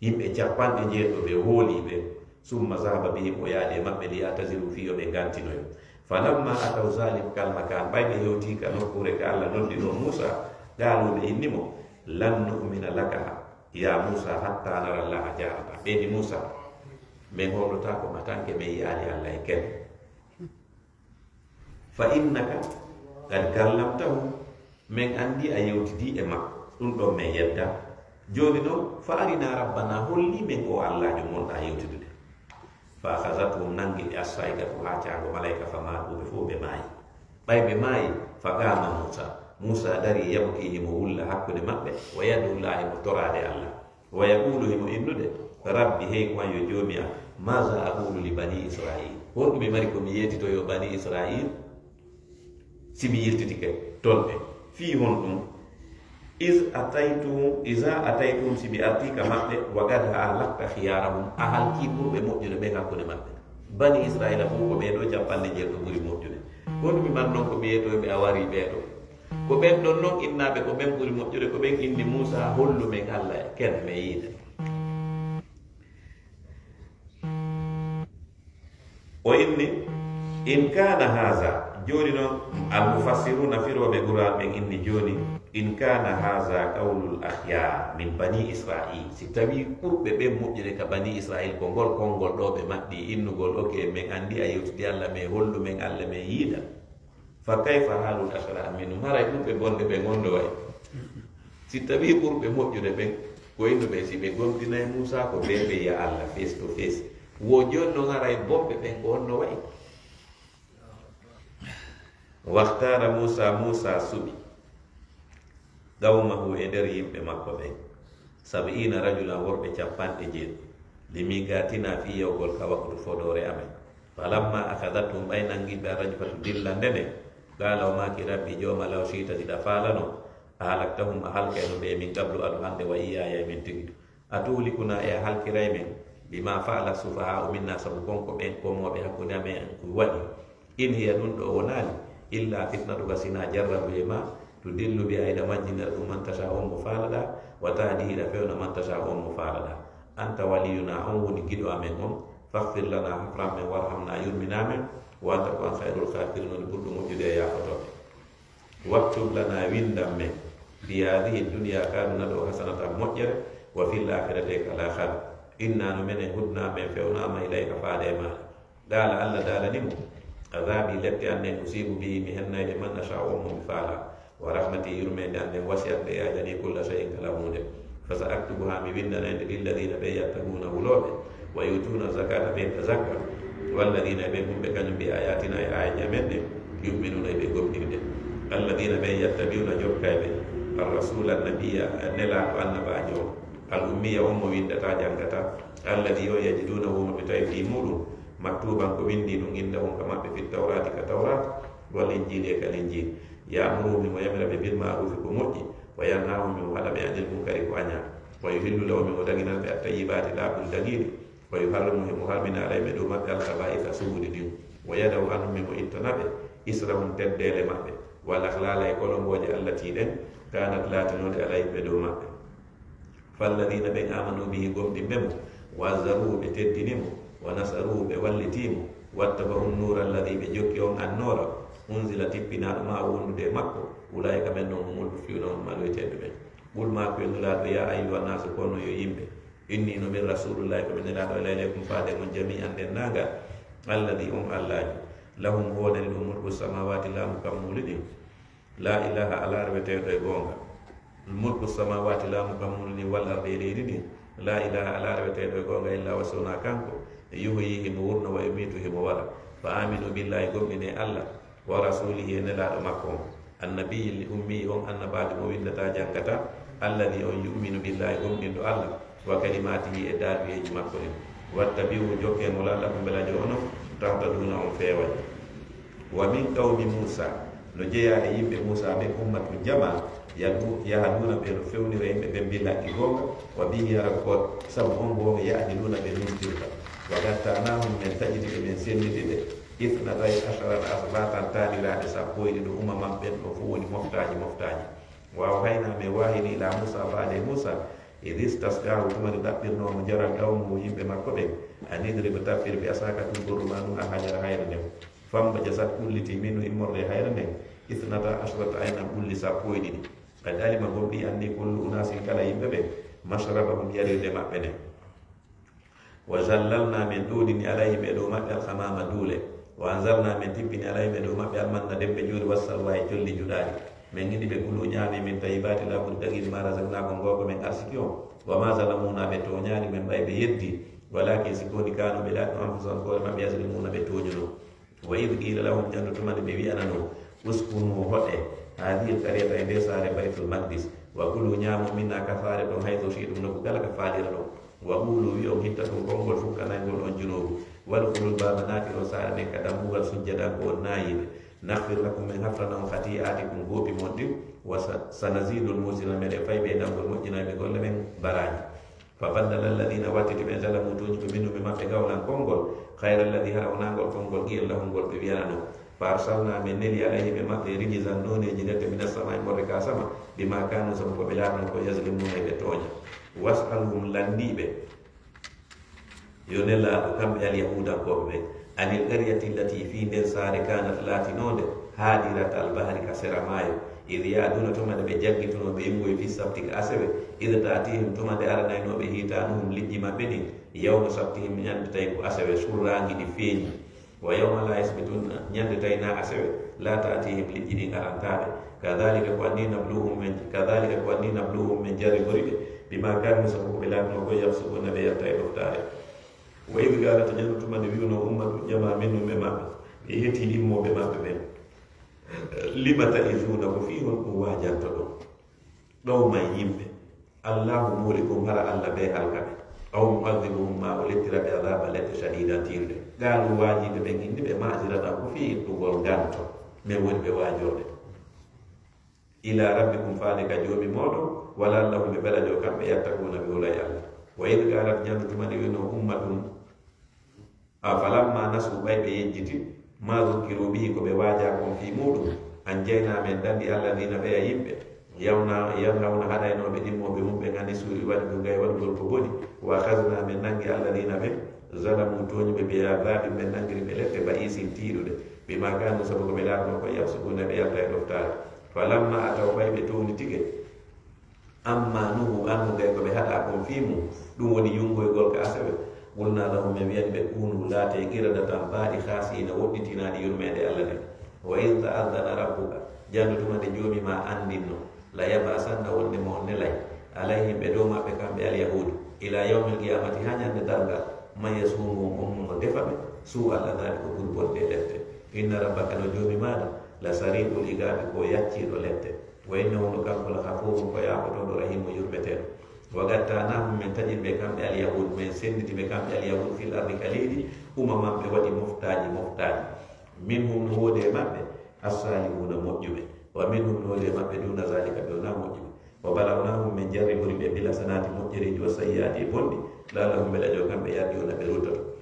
himɓe capanɗe jeeɗo ɓe hooli ɓe summa zahaba bihim o yaade maɓɓe li ataziru fi o ɓe ngantinoyo falamma ataw zalim kalmakan ɓayɓe hewti ka nokkure ka Allah noddi ɗo Musa gaaluɓe innimo lan nu'mina laka ya Musa hatta nara llaha jaarata ɓeydi Musa min hoɗotako ma tanke min yaali Allah e ken fa innaka kad kallamtahu men andi a yewtidi e makko ɗum ɗo men yedda joni noon fa arina rabbana holli men o Allahjo monɗa yewtidude fa akhadathum nangi assaygatu ha caago malayka fa maatuɓe fof ɓe maayi ɓayɓe maayi fa qaama Musa Musa dari yabki himo wulla hakkude maɓɓe wa yadullahi mo torade Allah wa yaqulu himo innude rabbi hey ko an yo joomi a maza aqulu li bani israil won ɗumi mari komi yeetito yo bani israil simi yirtitike tolɓe fii hon ɗum isa ataytum simi artika maɓɓe wagad ha lakta hiyarahum a halki ɓurɓe moƴƴude ɓe hakkude maɓɓe bani israila fof ko ɓeɗo capanɗe jeeɗo ɓuri moƴƴude won ɗumi man noon ko ɓeetoɓe a wari ɓeɗo ko ɓen ɗon noon innaɓe ko ɓen ɓuri moƴƴude ko ɓen inni Musa hollumen Allah ken me yiide o inni in kana haza joni non al-mufassiruna firoɓe Qur'an ɓe inni joni in kana haza qawlul ahya min bani israil si tawi ɓurɓe ɓe moƴƴude ka bani israil ko ngol konngol ɗo ɓe maɓɓi innugol oke min andi a yewtidi Allah min hollumen Allah min yiida fa kayfa haalul ashra minum haray ɓurɓe bonde ɓe gondo way si tawi ɓurɓe moƴƴude ɓen ko innuɓe si ɓe gomdinay Musa ko ɓeɓe ya Allah face to face wo joni non haray bonɓe ɓen ko onno wayi waktara Musa subi qawmahu e nder yimɓe makko ɓe sab'ina rajulan worɓe capanɗe jeeɗiɗi limigatina fi yawgol ka waktu fodore amen falamma akhadathum ay nangiɓe arajfatu dilla ndene qala o maki rabbi jooma law shi'ta idafalano ahalaktahum ahalkeno ɓe min qablu aɗu hande wa iyaya min tigiɗo atuhlikuna e halkiray men bima faala sufaha'u minna sabu konko ɓen komoɓe hakkude amen ko waɗi in hiya ɗum ɗo wonani illa fitnatu kasina jarrabu hima tu dillu bi ayda majjina tu man tasha'um mufalada wa tahdihida fewna man tasha'um mufalada anta waliyuna on woni giɗo amen on faghfir lana haframen warhamna yurminamen wa anta ko an khairul khafirin woni ɓurɗo moƴƴude e yakotoɓe waktub lana windam men fi hadihi dunia kaduna ɗo hasanata moƴƴere wa fil akhirati kala khar inna no mene hudna men fewnama ilayka faade e maɗa dala Allah dala nimo azabi leppi annen usibu bihi mi hennayde man nasha'u mo mi faala wa rahmati yurmede annen wasiyat ɓe yajani kulla cheyin kala hunde fa sa aktubuha mi windanede lilladina ɓe yattahuna huloɓe wa yutuna zakata ɓe ta zakka walladina ɓe humɓe kañum mbi ayatina e ayaji amen ɗe yuminuna e ɓe gomɗirɗe alladina ɓe yattabiuna jokkayɓe arrasula annabiya nelaɗo annabajo al ummiya on mo windata jangata alladi o yajidunahu mo ɓe tawi fi muɗum maktuban ko windi ɗum inda on ka maɓɓe fi tawrati ka tawrat wal injili e kal injil yamuruhum min mo yamiraɓe bil marufi ko moƴƴi wa yanhahum min mo haɗaɓe anil munkari ko aña wa yuhillu lahum min mo daginanɓe attayibati laaɓol dagiɗi wa yuharrimu himo harmina alayɓe ɗo maɓɓe alkabaika suhudi ɗin wa yadaw anhum min mo ittanaɓe israhum teddele maɓɓe wal ahlala e kolomboje Allah tiɗen kanat latinode alayɓe ɗo maɓɓe falladina ɓen amanu bihi gomɗinɓe mo wazzaruhu ɓe teddinimo wa nasaruhu ɓe wallitiimo wattabahu nuura alladi ɓe jokki on annoora unzila tippinaaɗo ma wondude makko ulayika men noon humulɓe fiwna on maloyteɓe ɓen ɓul maako e nulaaɗo ya ayyuha naasu kono yo yimɓe inni no min rasulullahi komi nelaaɗo ilaykum faade mon jami an denndaangal alladi on allahjo lahum hoodani ɗo mulku samawati laamu kam muliɗin la ilaha alaa reweteeɗo e goonga mulku samawati laamu kam muliɗin walla arde e leydi ndin la ilaha alaa reweteeɗo e goonga illa wasona kanko yuhyihi mo wurno wa yumituhi mo waɗa fa aminu billahi gomɗine Allah wa rasulihi e nelaɗo makko on annabiyi ummi on annabajo mo windata jangata alladhi yu'minu billahi hum indu Allah wa kalimatihi edadu yeji makko en wattabi'u jokke mulala kumbelajo ono tahdaduna on fewa wa min qawmi Musa no jeya e yimbe Musa be ummatu jama yahduna be no fewnira yimbe be billaki gonga wa bihi yarakot sabu on bo yahduna be numtirta wa gattanahum min tajidi min sendide ifna ray asharat asbatan tadira sapoyde do umma mabbe do fu woni moftaji wa hayna be wahini ila Musa ba'da Musa idis tasgaru tumari dapirno mo jaral gawmo yimbe makko be anidri be tafir be asaka dum gormanu a hajar hayra dem fam ba jasat kulliti minu imorre hayra dem isnata asharat ayna kulli sapoyde qad alima gobbi andi kullu unasin kala yimbe be masharabahum yaride mabbe dem wa zallalna min duni alayhim edo mabbe al khamama dule wa anzalna min tibbin alayhim edo mabbe al manna dembe juri wassalwaye jolli juɗaali men ngindi ɓe gulu ñaami min tayibati labudi ɗagiri ma razaknako ngoko men arsiki o wa ma zalamuna ɓe toñaani men ɓay ɓe yeddi walakin sikoni kanoɓe laɗi anfusan hoore maɓe yaslimuna ɓe toñuno wa id qila lahum ñandu tumani ɓe wiyanano uskunu hoɗe haadihil qaryata e nde saare baytul maqdis wa gulu ñaamu minna kafaare ɗon hayto shiɗum noko kala ka faalira ɗo wa qulu wi o hitta ɗum gongol fukkanangol on junoobu wadkhulul baaba naatiro saare nden ka dammugal sujjada ko on naayiɓe naghfir lakum min hafranam khati'atikum gopi mondi wa sanazidul muslimina mede faybe dangol mojjina be golle men baraji fa badala alladhina watatu bi zalamu tuju minhum bima tagawlan kongol khayral ladhi haunangol kongol gi allahum gol be wiyanano fa arsalna min nali alayhi bima rijzan done jinata min as-samai morika sama bima kanu sabu be laran ko yazlimu be toja was'alhum landibe yonela kambe al yahuda gobe anil qaryati allati fi nder saare kanat latinode hadirat al bahri kasera maayo idh yaaduna tumade ɓe jaggitonoɓe yimgoye fi sabti ka aseɓe idh taatihim tumade aranaynoɓe hitanuhum liƴƴi maɓɓe ɗin yawma sabtihim ñande tawi ko asewe surrangi ɗi feeñi wa yawma la yasbituna ñande tawi na asewe la taatihim liƴƴi ɗin arantaɓe kadhalika ko anni nabluhum men jarigoriɓe bima kanu sabu koɓe latno ko yafsuguna ɓe yettawi ɗoftare wa idh qalat jannatumani wi'uno ummatu jama minhum bima yati limmo bima ben limata izuna ko fi hon ko wajanto do may yimbe allah mulikum hara allah be halkabe aw mu'adhibuhum ma ulitira bi adhab la tashadidatin galu wajibe be ngindi be ma'zirata ko fi do gol ganto me wonbe wajode ila rabbikum falika jobi modo wala lahum bi balajo kambe yattaquna bi ulaya wa idh qalat jannatumani wi'uno ummatun afalamma nasu baybe yejjiti ma zukkiru bihi ko ɓe waaja kon fi muɗum an jeyna men dandi alladina ɓeya yimɓe yawna haɗaynoɓe ɗimmoɓe mum ɓe gandi suuri waɗi ɗum gay waɗugol ko boni wa hasna men nangi alladina ɓe zalamu toñuɓe ɓe adaɓe men nangiri ɓe lefte ba isin tiiɗuɗe bima kanu sabu ko ɓe laatno ko yafsuguna ɓe yalta e ɗoftare falamma ataw ɓayɓe towni tige amma nuhu annu gay ko ɓe haɗa kon fi mum ɗum woni yungoygol ka asewe qulna lahum ya bi'anbe kunu la ta'kirada tambadi khasina woditina di yurmede Allah wa idza adana rabbuka jannatuma de jomi ma andino la yabasanda wonde mo nelay alayhi be do mabbe kambe al yahud ila yawmil qiyamati hanyande darga ma yasumu ummu defabe su al adab ko bolde lette inna rabbaka no jomi ma la sariqul igabe ko yacci do lette wa inna wono kankula hafu ko yaabo do rahimu yurmete wa gattanahum min tajribe kamɓe alyahud men senditiɓe kamɓe alyahud fil ardi kalidi umamam ɓe waɗi moftaji minhum no woode e maɓɓe assalihuna moƴƴuɓe wa minhum no woode e maɓɓe duna zalika ɓe wona moƴƴuɓe wa balawnahum min jarribori ɓe bila sanati moƴƴereji wa sayyati bonɗi laalahum ɓelajo kamɓe yardi ona ɓe ruttoto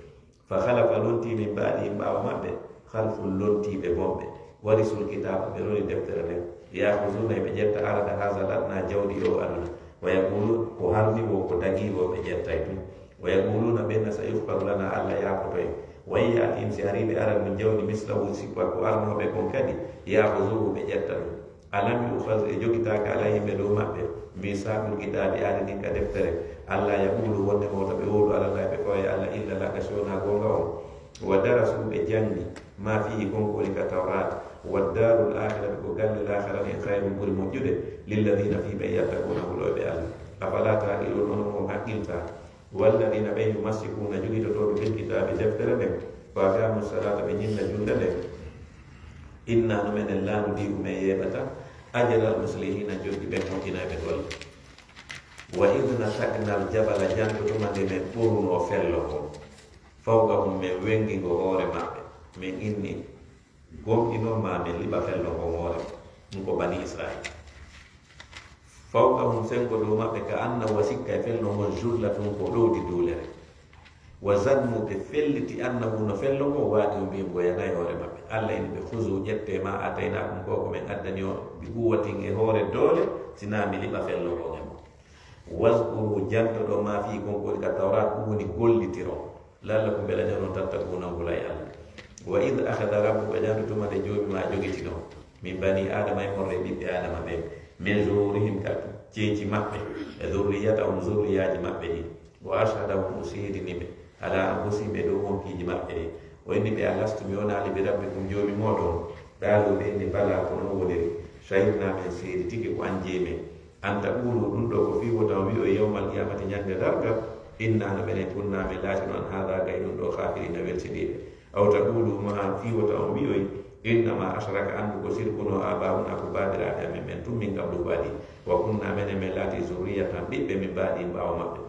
fa halafa lonti min mbaɗihim ɓaawa maɓɓe halfun lontiɓe bonɓe warisul kitabe ɓe roni deftere nden yahuzuna ɓe ƴetta arada hasal adna jawdi yo aduna wa yaqulu ko harmi wo ko dagi wo be jettay dum wa yaqulu na benna sayufar lana alla yaqutay wa yati in siharibi arab min jawdi mislahu sikwa ko arno be kon kadi ya khuzuru be jettay alam yukhaz e jogita ka alayhi be do mabbe mi sabul kitabi alani ka deftere alla yaqulu wonde mo be wolu alla be ko alla illa la kashuna gonga wa darasu be janni ma fi kon ko lika tawrat والدار الآخرة وقال الآخرة خير من موجودة للذين في بيت يتقون والعباد أفلا تعقلون أنهم عقلتا والذين بين يمسكون جلد طور بالكتاب دفترهم وأقاموا الصلاة بجن جندهم إنا نمن لا نضيع ما يبت أجر المصلحين جند بينهم جناب الولد Wa idh nasakna al-jabala jannatum min purun wa fellow. Fawqahum min wingi gore mappe min inni. Gom ino ma min liba fellow gore ko Bani Israil. Fawqahum senko do mappe ka anna wasikka fellow mo jullatun ko rodi dolere. Wa zanmu bi fillati annahu na fellow ko wadi be boyanay hore mappe. Allah in be khuzu jette ma atayna ko ko men addani o bi guwatin e hore dole sina mi liba fellow ko. Wazkuru janto do ma fi gonko ka tawrat ko woni gollitiro lalla ko bela jano tattaguna gulay Allah wa id akhadha rabbuka jannatum de jobi ma jogiti do min bani adama e morre bibbe adama be min zurihim ka ceci mabbe e zurriyata um zurriyaji mabbe ni wa ashhadu musidini ala musibe do wonkiji mabbe o inni be alastu mi wona ali be rabbi kum jobi modo dalu be ni bala ko no wodiri shaytna be sidi tigi ko anjeme anta bulu dum do ko fi wota wi o yawmal qiyamati nyande darga inna la bene tunna be latin an hada ga dum do khafiri na welti de aw ta bulu ma fi wota wi o inna ma ashraka an ko sir kuno aba na ko badira da me men tum min gabdu badi wa kunna bene me lati zuriyatan bibbe mi badi bawo mabbe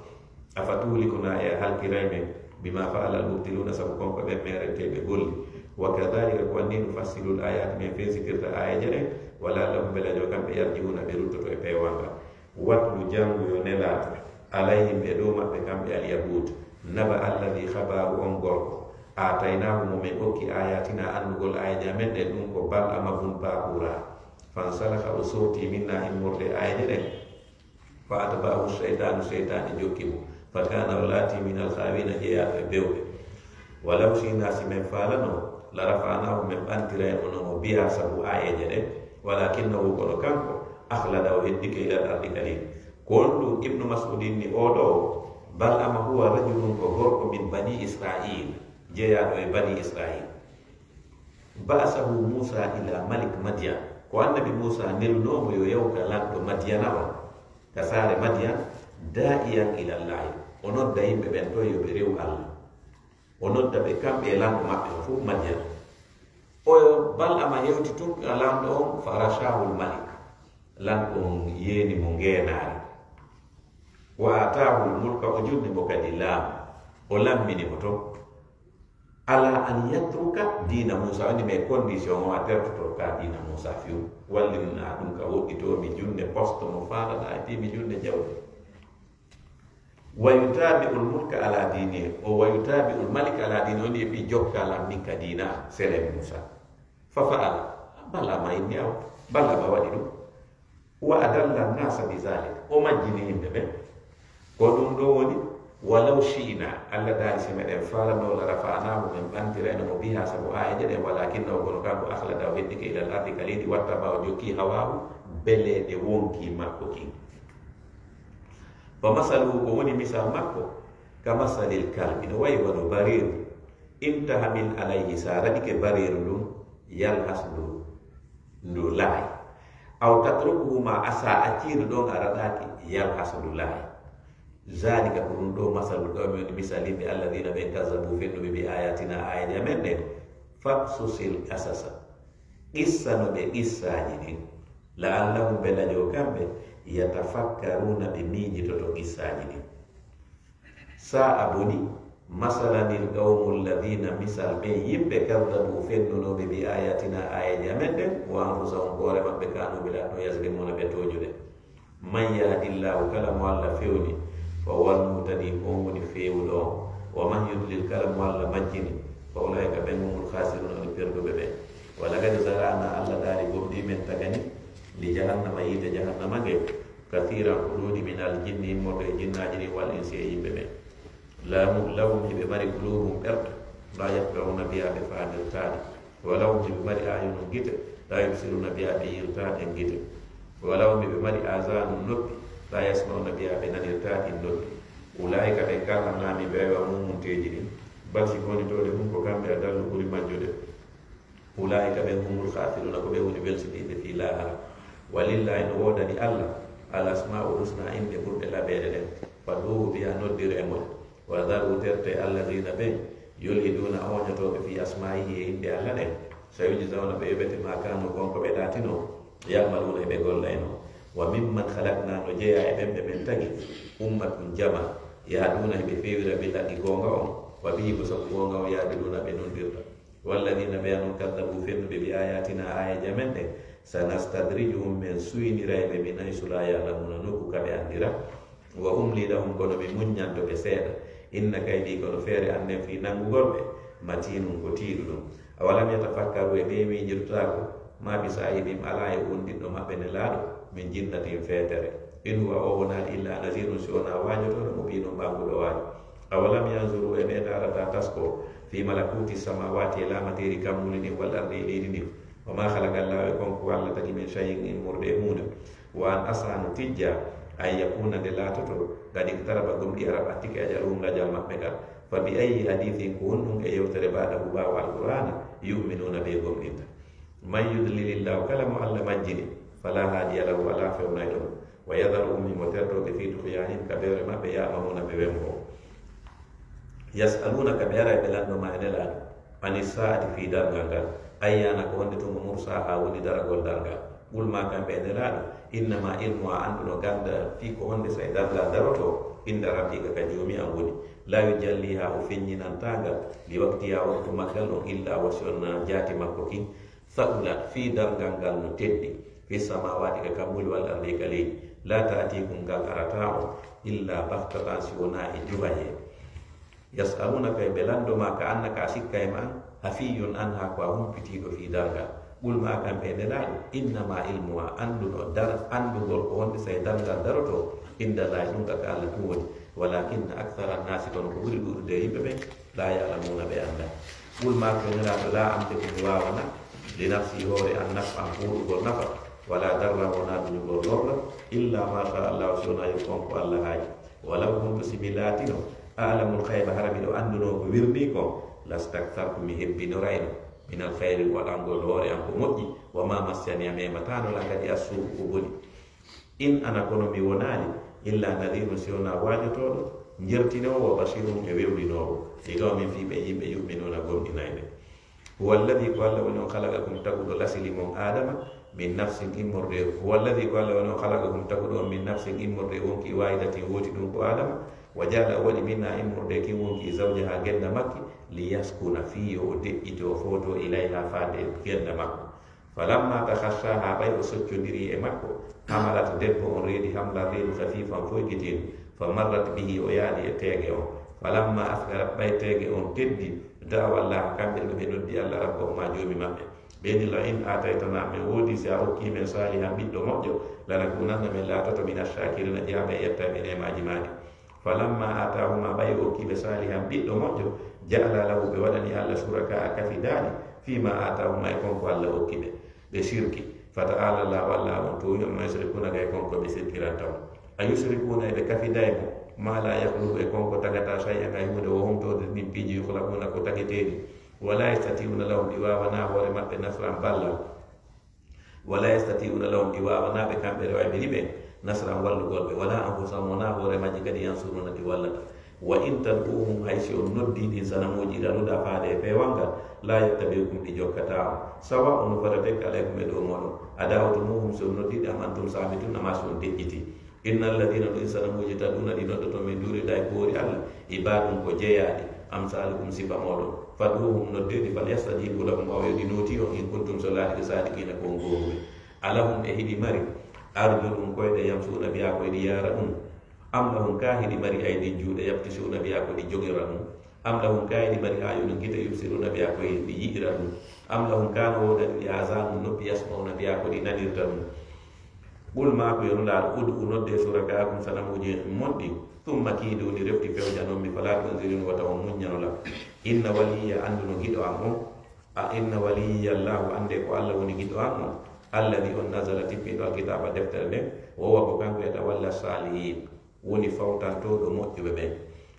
afatuli kuna ya hal kirayme bima fa'ala al-mubtiluna sabqon ko be mere tebe golli wa kadhalika ko andin fasilul ayat me fezikirta ayajere wala lahum bela jokam be yarjuna be rutoto e pewanga watlu jangu yo nelata alayhim be do mabbe kambe al yahud naba alladhi khabaru on gorko ataynahu mumen okki ayatina andugol ayaja men de dum ko bal amabun bakura fansalakha usoti minna imurde ayade fa atba'u shaytanu shaytani jokimu fakana walati min al khawina ya bewbe walau shina simen falano la rafa'nahu min bantira onomo biya sabu ayaje walakinnahu kono kanko akhlada o heddike ila al-ardi karim kondu ibnu mas'udin ni odo bal ama huwa rajulun ko gorko min bani israil jeyaɗo e bani israil ba'asahu musa ila malik madian ko annabi musa nelnomo yo yawka lanɗo madiana o ka saare madian da'iyan ila llahi o nodda yimɓe ɓen to yoɓe rew allah o nodda ɓe kamɓe e lanɗo maɓɓe o fof madian o bal ama yewti tun lanɗo on farashahul malik lanɗo on yeni mo ngeenaari wa atahul mulka o junni mo kadi laamu o lammini mo to ala an yatruka dina musa woni mais condition o a tertoto ka dina musa fiu wallimna ɗum ka woɗɗito mi junne poste mo faalaɗa e ti mi junne jawɗe wayutabi'ul mulka ala dini o wayutabi'ul malik ala dini woni e ɓi jokka lammin ka dina sele musa fafa'ala balama inni aw balama waɗi ɗum wa adalla nasa bi zalik o majjini yimɓe ɓe ko ɗum ɗo woni walaw shi'na allah daalisi meɗen faranoola rafa'nahu min ɓantiraynomo biha sabu ayeje ɗen walakinna o kono kanko ahlada o heddike ilal ardi kalidi watta ba o jokki hawahu beleɗe wonki makko kin fa masaluhu ko woni misal makko ka masalil kalbi no wayi wano barir intahamin alayhi saradike barir ɗum yalhas ndu laay aw tatrukuhu ma asa acciino ɗon arataki yalhas ndu laay zalika ko ɗum ɗo masalu ɗo mi woni misalinde alladina ɓe kazabu fennuɓe bi ayatina ayaji amen ɗen fabsusil asasa qissanoɓe qissaji ɗin laallahum ɓe laƴo kamɓe yatafakkaruna ɓe miijitoto qissaji ɗin sa'a boni masalanil qawmul ladina misal be yimɓe kaddabu fennunoɓe bi ayatina ayaji amen ɗen wa anfusahum hoore maɓɓe kanuɓe laɗo yasrimuna ɓe tojuɗe man yahdillahu kala mo allah fewni fa wal mutadi on woni fewuɗo on wa man yudlil kala mo allah majjini fa ulayka ɓen humul khasirun oni perduɓe ɓe wa lagad zara'na allah daari gomɗi men tagani li jahannama yiite jahannama ge kathiran ko ɗuuɗi min aljinni immoɗo e jinnaji ɗi wal insi e yimɓe ɓe lahum hiɓe mari guluhum ɓerɗe la yafkahuna biha ɓe faamirtaɗe walahum hiɓe mari ayunum gite la yubsiruna biha ɓe yirtaɗen gite walahum hiɓe mari asanum noppi la yasmauna biha ɓe nanirtaɗin noppi ulayika ɓe kalanami ɓeewa mumunteji ɗin bal sikonitoɗe hum ko kamɓe a dallu ɓuri majjude ulayika ɓen humul khafiruna ko ɓe woni welsiɗiɓe fi lahara walillahi no woodani allah al asma'ul husna inde ɓurɓe laɓeɗe ɗen faduhu biha noddir e moƴƴe wa daru terte alladina be yulhiduna oñotoɓe fi asmaihi e yimɓe allah ɗen so yujizawna ɓe yoɓete ma kano gonko ɓe ɗatino yamaluna eɓe golla en o wa mimman khalaqna nujaya ibn bintagi ummatun jama ya'duna bi fibra bilati gonga on wa bi busagonga wa ya'duna bi nundirra walladhina bayanu kadzabu fim bi ayatina ayajamente sanastadrijuhum min su'ini raybe min aysulaya lamunanuku kabe andira wa umli lahum kono be munnyanto be seeda inna kaydi kono feere anne fi nangu golbe matinun ko tiidum awalam yatafakkaru e be mi jirtaako ma bi sahibim ala e wondiddo mabbe ne laado min jinnati feetere in huwa o wonaa illa nazirun sona wajoto ko bino bangudo waajo awalam yanzuru e be darata tasko fi malakuti samawati la materi kamulini wal ardi leedini wa ma khalaqallahu konko alla tadi min shay'in in murde muna wa an asanu tijja ay yakuna de latoto gadi taraba gomdi arab atike ajalum la jama mega fa bi ay hadithi kunun e yewtere bada huwa wal qur'ana yu'minuna bi gomdita may yudlilillahu kala mu'allama jini fala hadiya lahu wala fa'unaitu wa yadharu min mutaddu fi tuqyanin kabira ma bi ya'muna bi wembo yas'aluna kabira bilando ma enela anisa fi dalgal ayyana ko wonde to mursa ha woni daragol dalgal ulma kambe enela innama ilmu andu ganda fi ko wonde sai dalgal daroto inda rabbika kajumi anguni la yujalliha ufinyinan tagal li waqtiha wa tumakkalu illa wasunna jati makokin sa'ulat fi dalgal no teddi fi samawati ka kabul wal ardi kali la ta'tikum gatarata illa baghtatan siuna ijubaye yas'alunaka belando maka annaka sikaiman hafiyun anha wa hum fitigo fi dalgal bul maka benela inna ma ilmu andu dar andu gol on sai dalgal daroto inda la yunka kala tuwati walakin akthara an-nas kon kuburi burde ibbe la ya'lamuna bi anda bul maka benela la amte wa wana linafsi hore an-naf'a qulu gol nafa wala darra wana bi gorro illa ma sha Allah sona yukon ko Allah hay wala hum bismillati alamul khayba harabido anduno ko wirdi ko lastaktarku mi hebbi noraino min al khayri wal angolore an ko moddi wa ma masani me matano la kadi asu ko boni in ana kono mi wonali illa nadiru sona wajoto njertino wa bashiru e wewlino e gawmi fi be yimbe yu'minuna gomdinaide huwa alladhi qala wa khalaqakum taqudu lasilimo adama min nafsin immorde walladhi qala wa khalaqakum takudu min nafsin immorde wonki waidati woti dum ko adam wajala wali minna immorde ki wonki zawjaha genda makki li yaskuna fi yode ito foto ilaiha fade genda makko falamma takhashaha bay usujudiri e makko amalat debbo on reedi hamla reedu khafifan foykitin famarrat bihi o yaadi e tege o falamma afkarat bay tege on teddi da'wallah kambe be noddi allah rabbo ma joomi mabbe beni la in ataytana min wodi sa hokki men saliha biddo mojo la nakunanna min la tata min ashakirina jaba yattami ne majimani falamma atahuma bayu hokki be saliha biddo mojo ja'ala lahu bi wadani alla shuraka kafidani fima atahuma yakun walla hokki be shirki fata'ala la walla wa tuyu ma yushrikuna ga yakun ko be shirkirata ayushrikuna be kafidai ma la yakhluqu yakun ko tagata shay'an ayudo wa hum to din biji yakhlaquna ko tagetedi ولا يستطيعون لهم إواءنا ولما بنصر بل ولا يستطيعون لهم إواءنا بكم بربي نصر والغلب ولا أنفسهم ولما جكد ينصرون دولا وإن تدعوهم حيث يردون زنموجي رد فاد فيوانغا لا يتبعكم بجوكتا سواء نفرتك عليكم دومون أداوتموهم سنردد أم أنتم صامتون ما سنردد إن الذين ينصرون تدعون دينتهم من دور دايبوري الله إبادهم كجيادي أمثالكم سبامولو فادوهم نودي فليستجيبوا لكم أو يدينوتيهم إن كنتم صادقين كونغوبي ألهم أهدي مري أرجلهم كويدا يمسون بها كويدي يارهم أم لهم كاهدي مري أيدي جودا يبتشون بها كويدي جوغيرهم أم لهم كاهدي مري أعين كيدا يبصرون بها كويدي يجيرهم أم لهم كانوا يعزان نبي يسمعون بها كويدي نادرهم قل ما كيرون لا أدعو نودي شركاءكم سنموجي مودي ثم كيدوا لرفت فوجانهم فلا تنزلون وتهمون ينولا إن وليا أنو نجدوا عنهم إن وليا الله عندك الله ونجدوا عنهم الذي أنزل تبيد الكتاب دفترنا وهو كان يتولى الصالحين ونفوتان تود موت ببين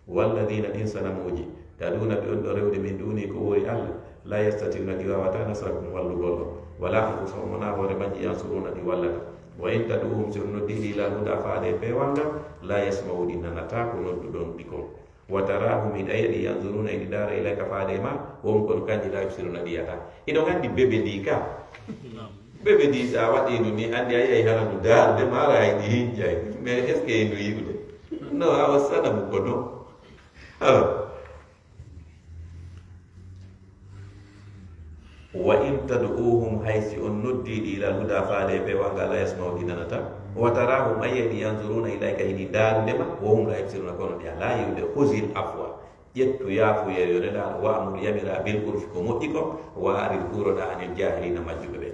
والذين إنسان موجي تدون بأندرود من دوني كوري الله لا يستطيعون ديوان نصركم والله ولا أنفسهم ورمج ينصرون ديوان وإن تدعوهم سنودي إلى الهدى فهذا بيوانغا لا يسمعوا ديننا تاكو نودون بكم وتراهم من أيدي ينظرون إلى دار إلى كفادما وهم كن كان لا يبصرون بياتا إنه كان دي بيبي ديكا bebe di ta wadi no ni ande ayi hala no da de mara ai di hinjai me eske no yude no awasana mukono wa in tad'uuhum haythu nuddi ila al-huda fa la yabqa la yasma'u dinata wa tarahum ayati yanzuruna ilayka hidan dema wa hum la yafsiruna kono dia la yude khuzil afwa yettu yafu yere da wa amru yamira bil urfi komo iko wa aril qurada anil jahilina majjube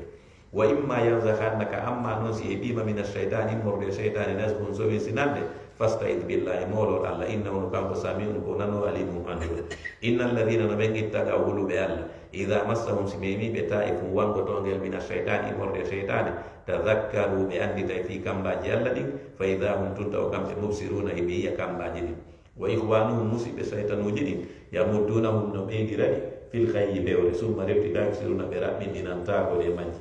wa imma yanzakhannaka amma nusi bima min ash-shaytani murdi shaytani nasbun zawi sinande fasta'id billahi mawla alla innahu kana sami'un qulana alimun anhu innal ladhina nabiyittaqawlu bi alla idza massahum simimi bi ta'ifun wa qatangel min ash-shaytani murdi shaytani tadhakkaru bi anni ta'fi kam bajalladi fa idza hum tuntaw kam mubsiruna bi yakam bajalladi wa ikhwanuhum musibe shaytanu jidin yamuddunahum nabiyigradi fil khayyi wa summa yabtidakiruna bi rabbil inanta wa yamanji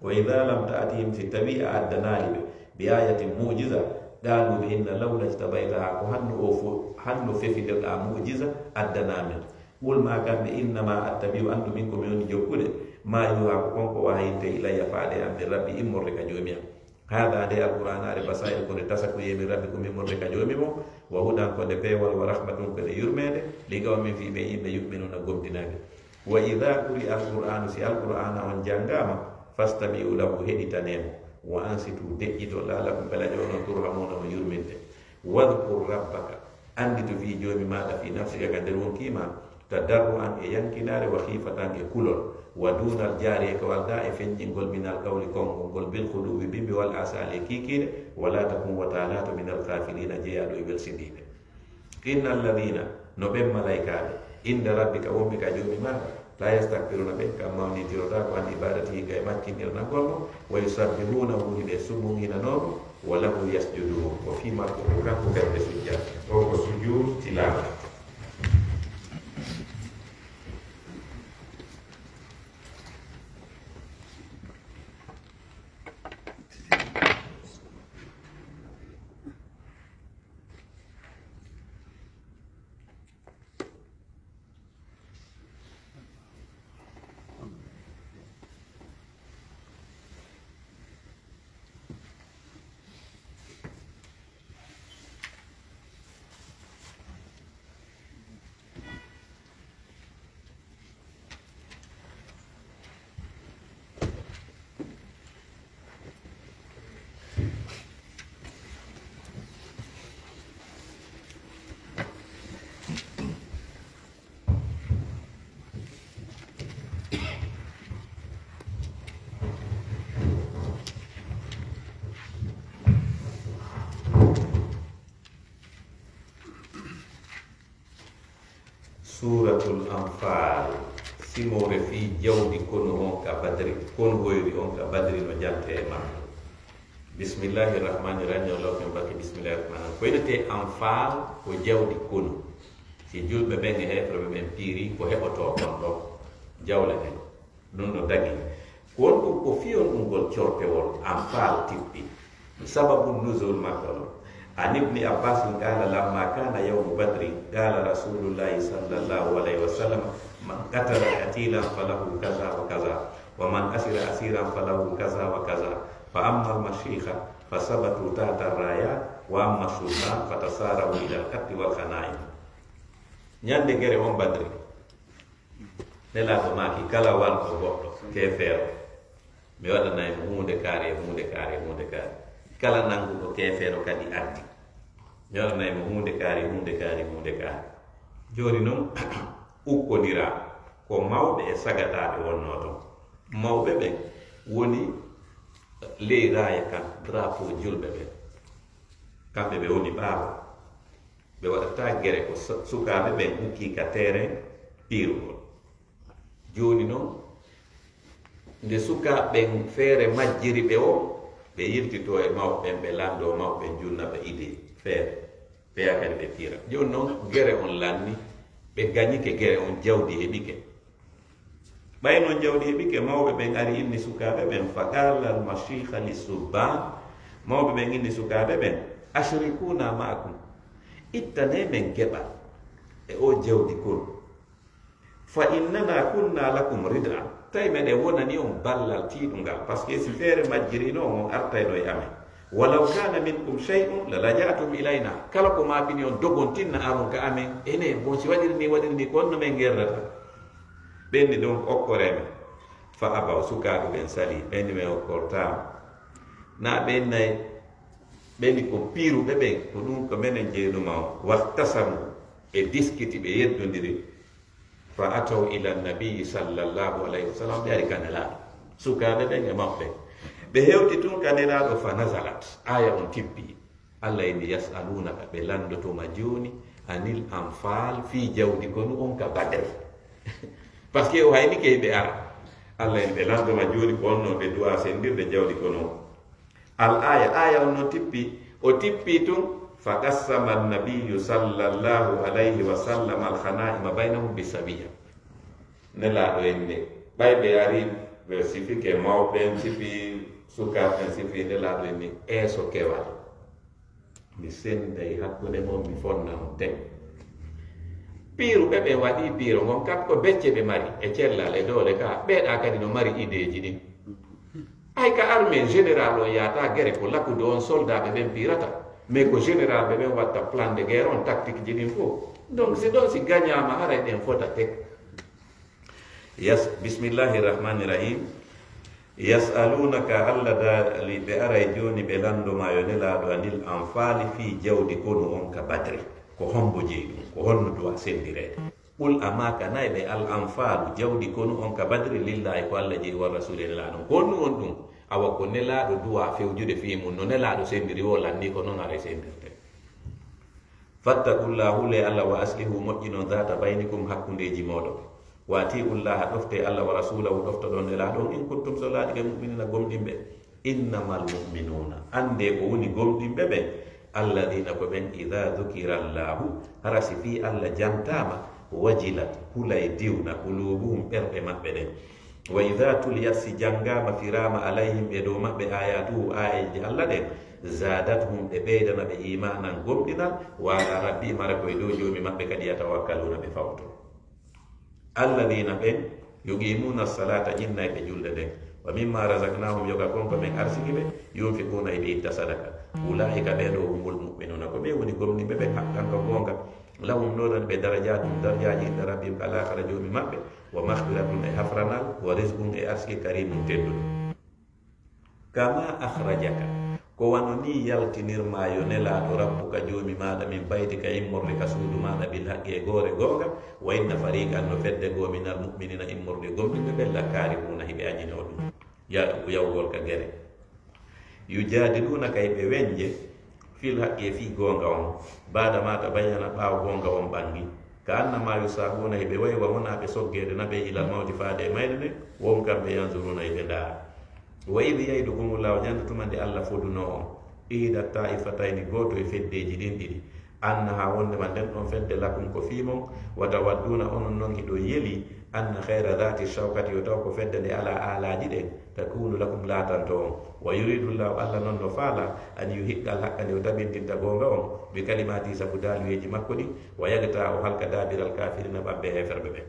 wa idza lam ta'tihim fi tabi'a ad-danali bi ayatin mu'jiza dalu inna laula istabaita hannu ofu hannu fefi daga mu'jiza addanamin wal ma kan inna ma attabi'u antum minkum yoni jokude ma yuha ko ko wahayta ila ya faade am rabbi imur ka jomiya hada de alquran ari basail ko tasaku ye rabbi ko imur ka jomimo wa hudan ko de pewal wa rahmatun ko de yurmede li gawmi fi be yimbe yu'minuna gomdinade wa idha quri alquran si alquran on jangama fastami'u lahu heditanem wa ansitu de'ido lalakum balajono turhamuna wa yurminte wadhkur rabbaka anditu fi jomi mada fi nafsika kaderun kima tadarruan e yankinare wa khifatan e kulol wa dunal jari e kawalda e fenjingol minal qawli kongongol bil khuduwi bimbi wal asali kikide wala takum wa ta'alatu minal khafilina jeyadu e belsidide innal ladhina nobem malaikade inda rabbika ummika jomi mada la yastakbiruna bika mawni tirodako an ibadati ga makinirna gollo wa yusabbihuna hu bi subhina no wa lahu yasjudu wa fi ma qur'anu ka sujud wa sujud tilawa Sura Al Anfal simore fi jawdi kono wonka badri kon goyri wonka badri no jante e ma bismillahir rahmanir rahim Allah ken baki bismillahir rahman ko idete anfal ko jawdi kono si julbe ben e probe ben piri ko heboto kon do jawle en non do dagi kon ko fiyon dum gol corpe wol anfal tippi sababu nuzul makalo عن ابن عباس قال لما كان يوم بدر قال رسول الله صلى الله عليه وسلم من قتل قتيلا فله كذا وكذا ومن أسر أسيرا فله كذا وكذا فأما المشيخة فثبتوا تحت الرايات وأما السلطان فتسارعوا إلى القتل والخنايا. ñande gere on badri nelaato maaki kala walko goɗɗo kefeero mi waɗanayi mo huunde kaari e huunde kaari e huunde kaari kala nanguɗo kefeero kadi addi ñoranayi mo hunde kaari hunde kaari hunde kaari joni noon ukkodira ko mawɓe e sagataɓe wonno toon mawɓe ɓe woni ley raaya kan drapeau julɓe ɓe kamɓe ɓe woni baaba ɓe waɗata gere ko sukaɓe ɓen ukki ka terrain pirgol joni noon nde sukaɓen feere majjiri ɓe o ɓe yirtito e mawɓe ɓen ɓe lanɗo mawɓe junna ɓe ide feere ɓe yakade ɓe pira joni noon gere on lanni ɓe gañike gere on jawdi heɓike ɓay noon jawdi heɓike mawɓe ɓen ari inni sukaɓe ɓen faqala almashiha lisubban mawɓe ɓen inni sukaɓe ɓen ashrikuna maakum ittane men keɓa e o jawdi kon fa innana kunna lakum rid'a tay mede wonani on ballal tiɗum ngal parce que si feere majjirino on artayno e amen walaw kana minkum shay'un la laja'tum ilayna kala ko mabini on dogontinna aron ka amen ene bo si waɗirni kon no men gerrata ɓenni ɗum okkoreme fa abaw sukaɓe ɓen sali ɓenni men okkortama na ɓennayi ɓenni ko piruɓe ɓen ko ɗum ko menen jeenuma o wahtasamu e diskiti ɓe yeddodiri fa ataw ila nabii sallallahu alayhi wa sallam ɓe ari kanelaaɗo sukaɓe ɓen e maɓɓe ɓe hewti tun kanelaaɗo fa nasalat aya on tippi allah inni yasalunaka ɓe landotoma jooni anil anfal fi jawdi konu on ka badel parce que o hayni key ɓe ara allah en ɓe landoma jooni ko on noon ɓe duwa sendirde jawdi kono al aya aya on no tippi o tippi tun فقسم النبي صلى الله عليه وسلم الخنائم بينهم بسبيا نلا دويني باي بياري versifi ke mau pensipi suka pensipi nela دويني eso ke wal mi sendai hakkude mon mi fonna on te piru be be wadi piru mon kapko becce be mari e cellale dole ka be da kadi no mari ideji din ay ka armée générale o yata gere ko lakudo on soldat be ben pirata mais ko général be men watta plan de guerre on tactique jinin fo donc c'est donc si gagnama haray ɗen fota tek yes bismillahi rahmani rahim yasalunaka allah dali ɓe aray joni ɓe landoma yo nelaɗo anil anfali fi jawdi konu on ka badri ko hombo jeyi ɗum ko honno duwa sendirede ɓul amaka nayi ɓe al anfalu jawdi konu on ka badri lillahi ko allah jeyi wa rasuli nelaɗo konu on ɗum awa ko nelaɗo duwa fewjude fi mum no nelaɗo sendiri o lanni ko noon ara sendirte fattakullah hule allah wa aslihu moƴƴino zata baynikum hakkundeji moɗon watiullaha ɗofte allah wa rasulahu ɗofta ɗon nelaɗon in kuntum so laaɗike muminina gomɗinɓe innamal muminuna ande ko woni gomɗinɓe ɓe alladina ko ɓen ida dukira llahu hara si fi allah jantama wajilat hulay diwna kulubuhum ɓerɗe maɓɓe ɗen wa idha tuliyat si jangama firama alayhim e dow maɓɓe ayatuhu ayaji allah ɗen zadathum ɓe ɓeydana ɓe imanan gomɗinal wa ala rabbi mara koye dow jomi maɓɓe kadi yatawakkaluna ɓe fawto alladina ɓen yuqimuna salata inna ɓe julde nden wa mimma razaknahum yoga konko men arsiki ɓe yunfiquna eɓe itta sadaka ulaika ɓeɗo humul muminuna ko ɓe woni gomɗinɓe ɓe haqqanka gonga lahum nonan ɓe darajatum darajaji inda rabbihim ka lakara jomi maɓɓe wa maghfiratun e hafranal wa rizqun e arski karimum tedduɗum kama akhrajaka ko wano ni yaltinirma yo nelaɗo rabbuka joomi maɗa min baytika immorde ka suudu maɗa bil haqqi e goore gonga wa inna fariqan no fedde goo minal muminina immorde gomɗinɓe ɓe lakkarimuna hiɓe añino ɗum yawgol ka gere yujadilunaka hiɓe wenje fil haqqi e fi gonga on baada ma tabayyana ɓaawo gonga on ɓangi annama yusahuna hiɓe wayi wa wonaɓe soggede naɓe ilal mawti faade e mayde nde won kamɓe yanzuruna hiɓe ndaara wa id yaydukumullahu jandatumande allah foduno on ida taifatayni goto e feddeji ɗin ɗiɗi annaha wondema nden ɗon fedde lakum ko fimon wata wadduna onon noon hiɗo yeli anna hayra dati shawkati yo taw ko fedde nde ala alaji ɗen takunu lakum latanto on wa yuridullahu allah noon no faala an yuhiqqa al haqqa nde o tabintinta gonga on ɓe kalimati sabu daaliyeji makko ɗi wa yagta o halka dabiral kafirina ɓaɓɓe heferɓe ɓen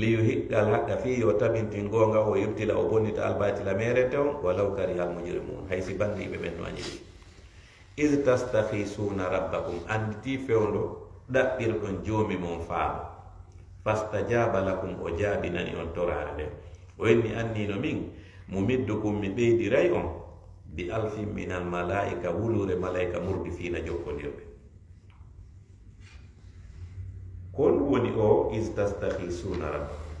li yuhiqqa al haqqa fi yo tabintin gonga o yubtila o bonnita albatila merete on walaw kariha al mujrimun haysi bandiɓe ɓen no añiɗi iz tastakhisuna rabbakum anditi fewndo ɗaɓɓirɗon joomi mon faama fastajaba lakum o jaabinani on torare nde o inni annino min mo middukum mi ɓeydiray on bi alfin min al malaika wulure malaika murdi fiina jokkondirɓe kon woni o istastakhisuna rabbakum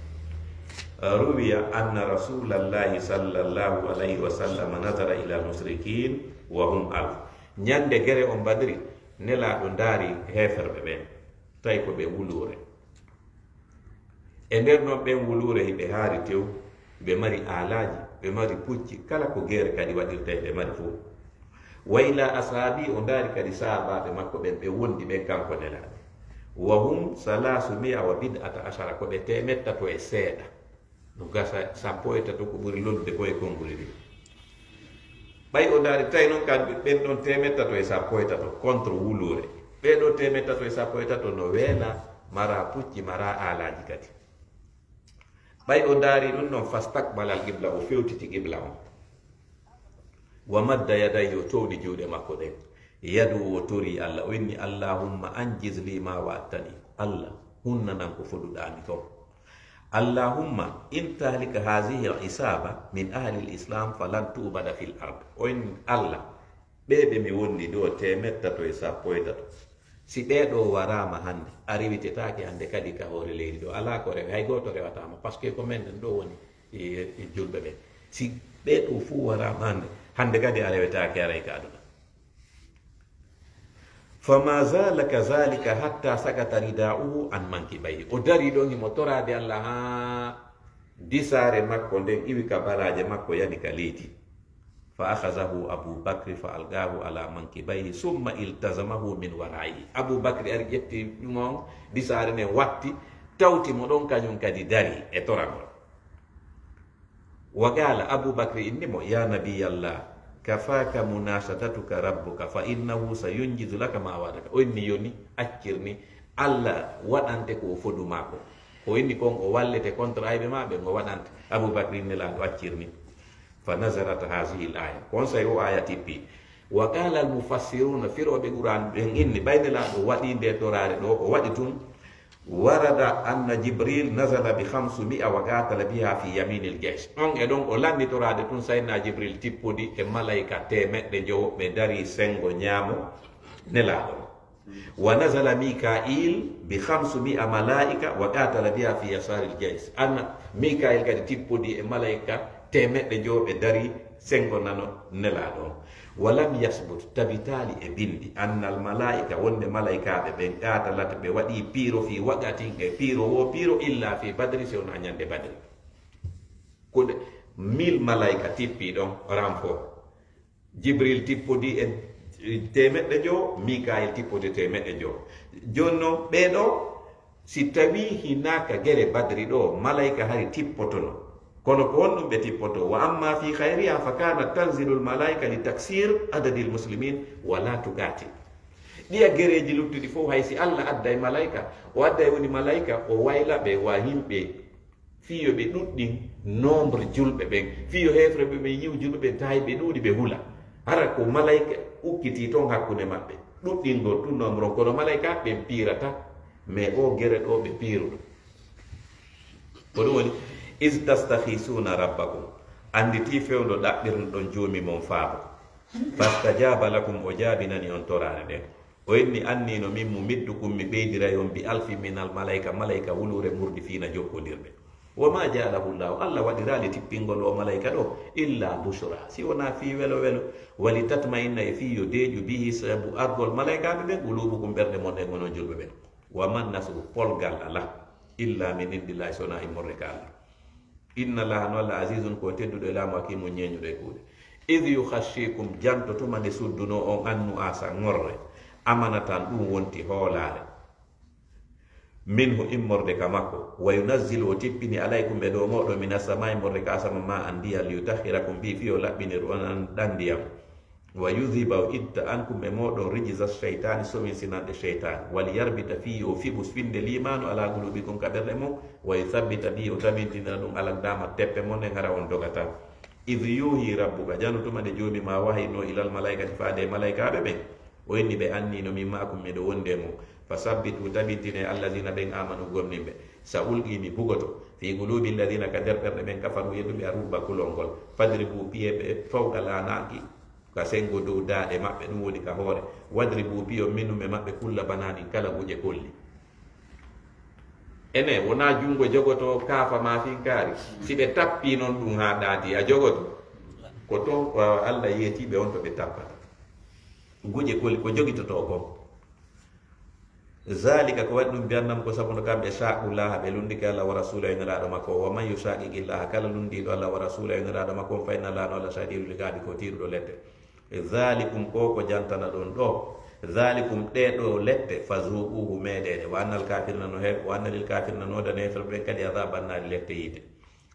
ruwiya anna rasulallahi sallallahu alayhi wa sallam nazara ila al musrikin wa hum alf ñande gere on badiri nelaɗo ndaari heferɓe ɓen tawi ko ɓe wulure e nder noon ɓen wulure hiɓe haari tew ɓe mari alaji ɓe mari pucci kala ko guere kadi waɗirta ɓe mari fof wayla asaabi o ndaari kadi saabaɓe makko ɓen ɓe wondi ɓen kanko nelaɗo wa hum salasu mi'a wa bid'ata achara ko ɓe 103 no gasa 13 ko ɓuri lollude koye konnguri ɗi ɓay o ndaari tawi noon kamɓe ɓen ɗon 113 contre wulure ɓeɗo 113 no weela mara pucci mara alaji kadi Bay o dari dun non fastaqbala al-qibla o fewtiti qibla on wa madda yadayhi o towdi juuɗe makko ɗen yadu o tori Allah o inni allahumma anjiz li ma wa'adtani Allah hunnanan ko fuɗuɗami ton allahumma in tahlika hazihi al-isaba min ahli al-islam falan tu'bada fil ard o inni Allah ɓeɓe mi wonni ɗo 313 si ɗeɗo warama hande a riwitetake hande kadi ka hoore leydi ɗo ala ko rewi hay goto rewatama par ce que ko men ɗen ɗo woni e julɓe ɓen si ɓeɗo fuu warama hande hande kadi a rewetake aray ka aduna fama zala kazalika hatta sakata ridauhu an mankibayhi o dari ɗo gimo torade Allah ha disare makko nden iwi ka baraje makko yani ka leydi fa akhazahu Abu Bakr fa algahu ala mankibayhi summa iltazamahu min wara'i Abu Bakr ar yetti mon disare ne watti tawti mo don kanyum kadi dari e toragol wa qala Abu Bakr innimo ya nabiyallah kafaka munashatatuka rabbuka fa innahu sayunjizu laka ma wa'adaka o inni yoni accirni Allah waɗante ko fodu mako o inni kon o wallete contre aybe maɓe mo waɗante Abu Bakr ne la accirni فنزلت هذه الآية كونسا يو آية تيبي وقال المفسرون في رب القرآن إن بين الأرض وادين دتورار وادتون ورد أن جبريل نزل ب500 وقاتل بها في يمين الجيش أن يدون أولان دتورار دتون سيدنا جبريل تيبودي الملائكة تيمت دجو بداري سنغو نيامو نلادو ونزل ميكائيل ب500 ملائكة وقاتل بها في يسار الجيش أن ميكائيل قد تيبودي الملائكة temet de jobe dari sengo nano nelado walam yasbut tabitali e bindi annal malaika wonde malaika be bentata lat be wadi piro fi wakati e piro wo piro illa fi badri se on anyande badri ko 1000 malaika tippi don rampo Jibril tippodi en temet de jo Mikael tippodi temet de jo jonno be do si tawi hinaka gere badri do malaika hari tippotono kono ko wonɗum ɓe tippoto wa amma fi khayriha fa kanat tanzilu l malaika li taksir adadi l muslimin wala tugati ɗiya gereji luttuɗi fof hay si Allah adday malaika o adday woni malaika o wayla ɓe wa himɓe fiyo ɓe ɗuɗɗin nombre julɓe ɓen fiyo hefre ɓe ɓe yiw julɓe ɓen tawi ɓe ɗuuɗi ɓe hula ara ko malaika ukkiti ton hakkunde maɓɓe ɗuɗɗingo tu nombre on kono malaika ɓen pirata mais o gere ɗo ɓe piruɗo ko ɗum woni is tastakhisuna rabbakum anditi fewdo dabbirn don joomi mon faabo fastajaba lakum wajabinani on torane den o inni annino min mumiddukum mi beydira yon bi alfi min al malaika malaika wulure murdi fina jokkodirbe wama ja'alahu Allah wadirali tippingol o malaika do illa bushra si wona fi welo welo wali tatmainna fi yudeju bihi sabu argol malaika be gulubukum berde mon e gono julbe be waman nasu polgal ala illa min indillahi sona imorrekal inna laha no la azizun ko tedduɗo laamu hakimu ñeñuɗo e kuuɗe idi yukhashikum janto tumani sudduno on annu asa ngorre amanatan ɗum wonti hoolaare minhu immorde ka makko wa yunazzilu o tippini alaykum ɓe ɗo moɗo mina samai morde ka asama ma an ndiya liyutahirakum mbi fi o laɓɓinir onan ɗan ndiyam wa yudhiba o itta ankum e moɗo rijisa cheytani somin sinanɗe cheytani wali yarbita fi o fibus finde limanu ala gulubikum ka ɓerɗe mum wa yusabbita bi o tamindina ɗum alakdama teppe mon e gara on dogata id yuhi rabbuka janutumade joomi ma wahino ilal malaikati faade malaikaɓe ɓen o inni ɓe annino min makum miɗo wonde mum fa sabbitu tabintine allahina ɓen amanu gomninɓe sa ulgimi bugoto fi gulubi alladina ka nder ɓerɗe ɓen kafaru yeɗuɓe a rubba kulolngol fadribu piyeɓe fawka lanaki ka sengo dow daɗe maɓɓe ɗum woni ka hoore wadri buupiyo minum e maɓɓe kulla banani kala guje kolli ene wona jungo jogoto kaafa ma finkaari si ɓe tappi noon ɗum ha ɗaati a jogoto ko ton ko Allah yeetiɓe on to ɓe tappata guje kolli ko jogitoto kon zalika ko waɗi ɗum mbiyannam ko sabu no kamɓe saqullaha ɓe lundike Allah wa rasula eniraɗo makko wa man yusaqiqillaha kala lundiɗo Allah wa rasula eniraɗo makko fa inna lano Allah sadiru ligaaɗi ko tiruɗo lette zalikum ko ko jantana ɗon ɗo zalikum ɗeɗo lette fazuquhu meɗene wa annal kafirna no he wa annalil kafirna noodane e toɓe kadi azabannaari lette yiite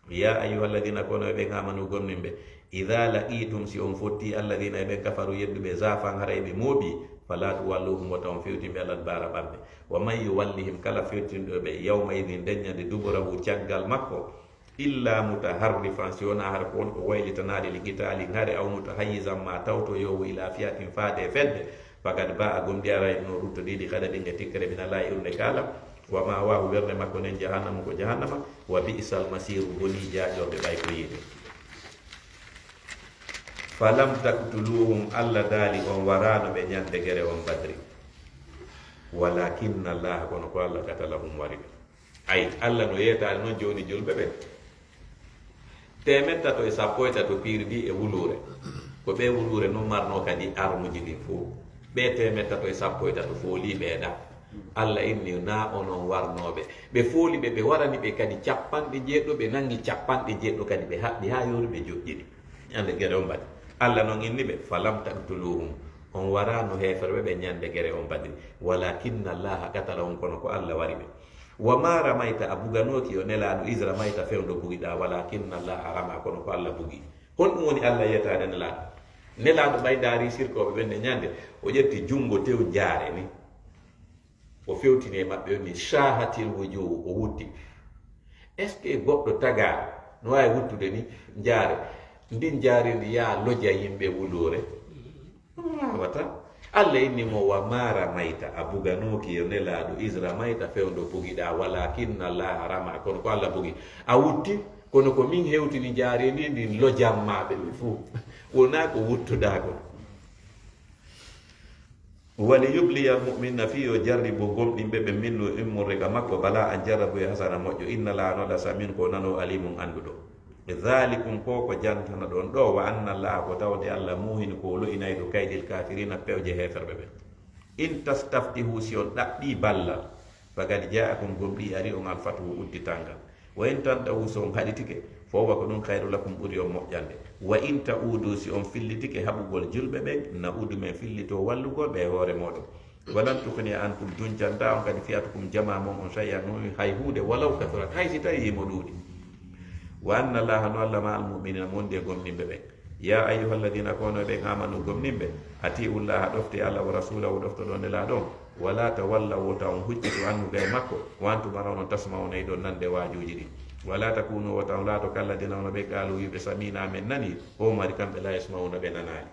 ya ayuha alladina kono e ɓen amanu gomninɓe ida laqitum si on fotti alladina e ɓen kafaru yedduɓe zafan hara eɓe mooɓi fala tuwalluhum wa tawon fewtinɓe alal bara ɓamɓe wa man yuwallihim kala fewtinɗoɓe yawma idin deññande duburahu caggal makko illa mutaharrifan siwona harfon ko wayyitanade likitali ngare aw mutahayyizan ma tawto yow ila fiatin fade fedde faqad ba'a gum biara ibn rutto didi kada be tikere bina la ilne kala wa ma wa werne makone jahannam ko jahannama wa bi'sal masiru boni jaajo be bay ko yidi falam taqtuluhum alla dali on warano be nyande gere on badri walakinna allah kono ko allah katalahum warid ay allah no yeta non joni julbe be temetta to esapoita to pirdi e wulure ko be wulure no marno kadi armuji ɗi fo be temetta to esapoita to fooli ɓeeɗa allah inni na onon warnoɓe ɓe fooli ɓe warani ɓe kadi capanɗe jeeɗo ɓe nangi capanɗe jeeɗo kadi ɓe haɓɓi ha yoru ɓe joƴƴini ñande guere on mbaɗi allah noon inni ɓe falam taktuluhum on warano heferɓe ɓe ñande guere on mbaɗi walakinna allaha katala on kono ko allah wari ɓe wama ramayta a buganoti yo nelaɗo is ramayta fewdo bugiɗa walakinna allaha rama kono ko allah bugi hon ɗum woni allah yiyatade nelaɗo nelaɗo ɓaydari sirkoɓe ɓenne ñande o ƴetti jungo tew jaare ni o fewtini e maɓɓe ni shahatil wujuhu o wutti est ce que goɗɗo tagaa no wawi wuttude ni jaare ndin jaare ndi yaa loja yimɓe wulure wata allah inni mo wa mara mayta abuganoki yo nelaɗo isra mayta fewdo pugiɗa walakinna allaha rama kono ko allah pugi a wutti kono ko min hewtini jaare ndi ndin lojammaɓe ɓe fuu wona ko wuttuɗako wali yubliya almu'minina fi yo jarribu gomɗimɓe ɓe minno immorrega makko bala an jarrabu e hasana moƴƴo inna la noɗa samin ko nano alimum anduɗo dhalikum ko ko jantana ɗon ɗo wa anna allaha ko tawde allah muhin ko lo'inay ɗo kaydil kafirina pewje heferɓe ɓen in tastaftihu si on ɗaɓɓi ballal fagad jaakum gomɗi ari on alfatuhu udditangal wa in tantahu so on haɗitike fowa ko ɗum hayru lakum ɓuri on moƴƴande wa in ta'udu si on fillitike haɓugol julɓe ɓen na udu men fillito wallugol ɓe hoore moɗon walan tukni antum duncanta on kadi fiyatukum jama mon on shay'a noon hay huude walaw katurat hay si tawi yimo ɗuuɗi wa anna allaha no allah ma al mu'minina monde gomnimɓe ɓe ya ayyuhalladina konoɓe amanu gomnimɓe atiu llaha ɗofte allah wa rasulahu ɗofto ɗon nela ɗon wala tawallaw taw huccitu annuga e makko wantu marano tasma o nayi ɗon nande waajuji ɗi wala takunu o taw laato kalladina ono ɓe kaalu yiɓe samina men nani o mari kamɓe la yasmauna ɓe nanani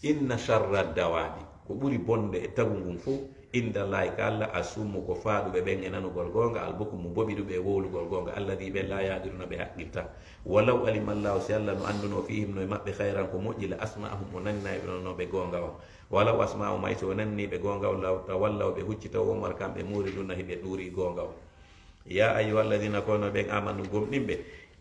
inna sharra dawadi ko ɓuri bonde e tagu ngum fo inda allahi ka allah a summu ko faaɗuɓe ɓen e nanugol gonga alboku mo boɓiɗuɓe e wowlugol gonga alladi ɓe la yadiruna ɓe haqqilta walaw alimallahu si allah no anduno fihim no e maɓɓe hayran ko moƴƴi la asma'ahum o nanninaɓe nonoɓe gonga o walaw asma'u may so nanniɓe gonga o tawallaw ɓe huccita womar kamɓe muriduna hiɓe ɗuuri gonga o ya ayuha alladina kono ɓen amanu gomɗinɓe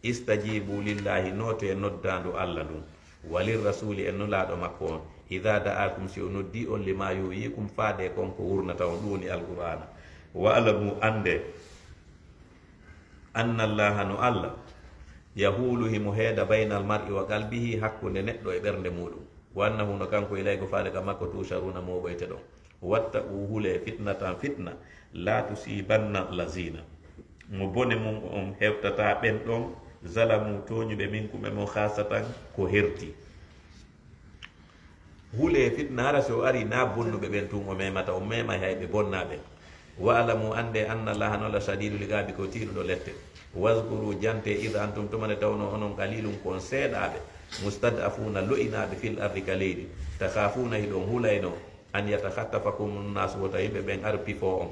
istajibu lillahi noto e noddandu allah ndum walil rasuli en nulaɗo makko on ida da'akum si o noddi on lima yoyikum faade kon ko wurnata on ɗoni alqur'ana wa alamu ande anna allaha no allah yahuluhi mo heeda bayna al mar'i wa qalbihi hakkunde neɗɗo e ɓernde muɗum wa annahu no kanko ilaygo faade ka makko tusharuna moɓoyte ɗon wattaqu hule fitnatan fitna la tusibanna lazina mo bone mum on heftata ɓen ɗon zalamu toñuɓe minkum e mo hasatan ko herti hule fitna hara so ari na bonnuɓe ɓen tun o memata o memay hayɓe bonnaɓe wa alamu ande anna allaha nola sadidu ligabi ko tiiɗuɗo lette waskuru jante ida antum tumane tawno onon kalilum kon seeɗaɓe mustadafuna lo'inaɓe fil ardi ka leydi takafuna hiɗon hulayno an yatahattafakum nnas wota yimɓe ɓen ar pifo on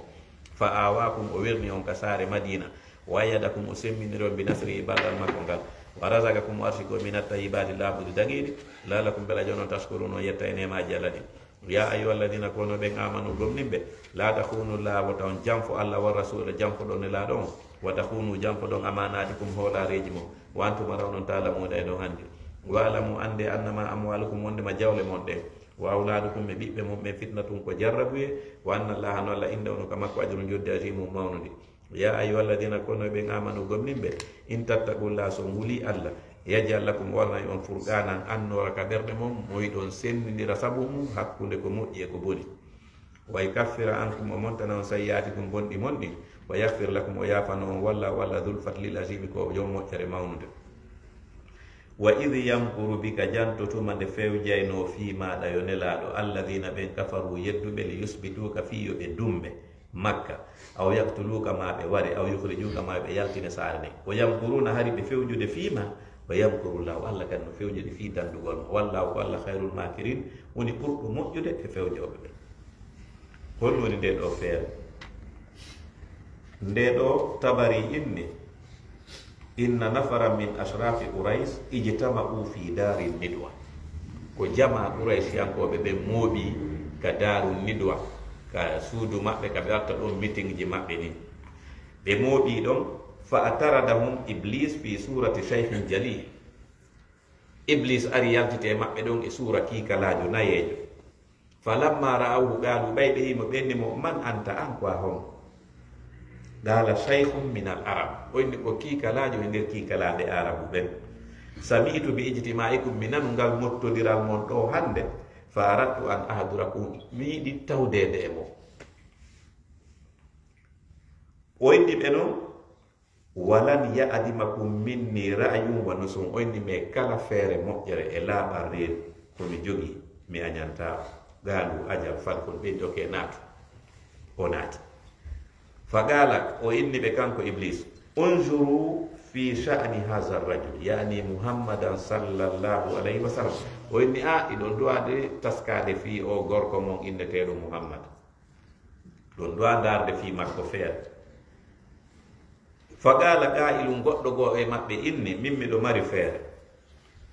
fa awakum o werni on ka saare madina wayadakum o semminiron bi nasri e ballal makko ngal wa razakakum arsiko minat tayyibati laaɓude dagiɗi laalakum bela jonon taskurun on yetta e nemaji allah ɗi ya ayuha alladina kono ɓen amanu gomninɓe la tahunu laa wota on janfo allah wa rasula janfo ɗon e laaɗo on wa tahunu janfo ɗon amanatikum hoolareji mo wantuma rawnon taalamuɗa e ɗon hannde wa alamu ande annama amwalukum wondema jawle mon ɗen wa awlaadukum ɓe ɓiɓɓe mum ɓe fitnatum ko jarrabuye wa anna allaha no allah innde ono ka makko ajrum joddi atimum mawnude ya ayyuhal ladina kono ɓe amanu gomninɓe in tattaqullaha so nguli allah yajal lakum warnay on furqanan annora ka ɓerɗe mum moyi ɗon sendidira sabu mum hakkunde ko moƴƴi e ko boni wa yukaffira ankum o montana on sayyi'aatikum bonɗi monɗi wa yaghfir lakum o yaafano on walla dhul fadlil azimi ko jom moƴƴere mawnude wa idh yamkuru bika jantotuma nde fewjayno fi maɗa yo nelaɗo alladina ɓen kafaru yedduɓe li yusbituka fi yo ɓe dumɓe Makkah. Au yaqtuluka ma bi wari au yukhrijuka ma bi yaqti nasarani wa yamkuruna hari bi fewjude fiima wa yamkuruna Allah kan fewjude fi dan dugol wallahu walla khairul makirin woni ɓurɗo moƴƴude e fewjoɓe ɓe. Hol woni nde ɗo feere? Nde ɗo Tabari inni inna nafara min ashrafi Quraysh ijtama'u fi darin nidwa, ko jama Quraysh yankoɓe ɓe mooɓi ka daru nidwa, ka suudu maɓɓe ka ɓe watta ɗon meeting ji maɓɓe ni ɓe mooɓi ɗon. Fa ataradahum iblis fi surati shaykhin jalil, iblis ari yaltite maɓɓe ɗon e suura kiikalaajo nayeejo. Fa lamma ra'awhu qaalu ɓayɓe yimo ɓenni mo man anta an ko a homo. Dala shaykhun min al arab, o inni ko kiikalaajo e nder kiikalaande arabu ɓen. Sami'tu bi ijtimaikum minan ngal mottodiral mon ɗo hannde, fa aradtu an ahdurakum, mi yiɗi tawdeede e mo. O inni ɓe noon walan ya'dimakum minni ra'yun wa nusun, o inni me kala feere moƴƴere e laaɓal reen ko mi jogii mi añantaa. Gaalu ajal falkol ɓe doke naatu, o naati. Fa gaala o inni ɓe kanko iblis unzuru fi sha'ni hadha ar-rajul yani Muhammadan sallallahu alaihi wasallam, o inni a ɗon duwaade taskaade fi o gorko mon inneteeɗo Muhammad, ɗon duwa darde fi makko feere. Fa gaala qaa'ilun goɗɗo goo e maɓɓe inni min miɗo mari feere,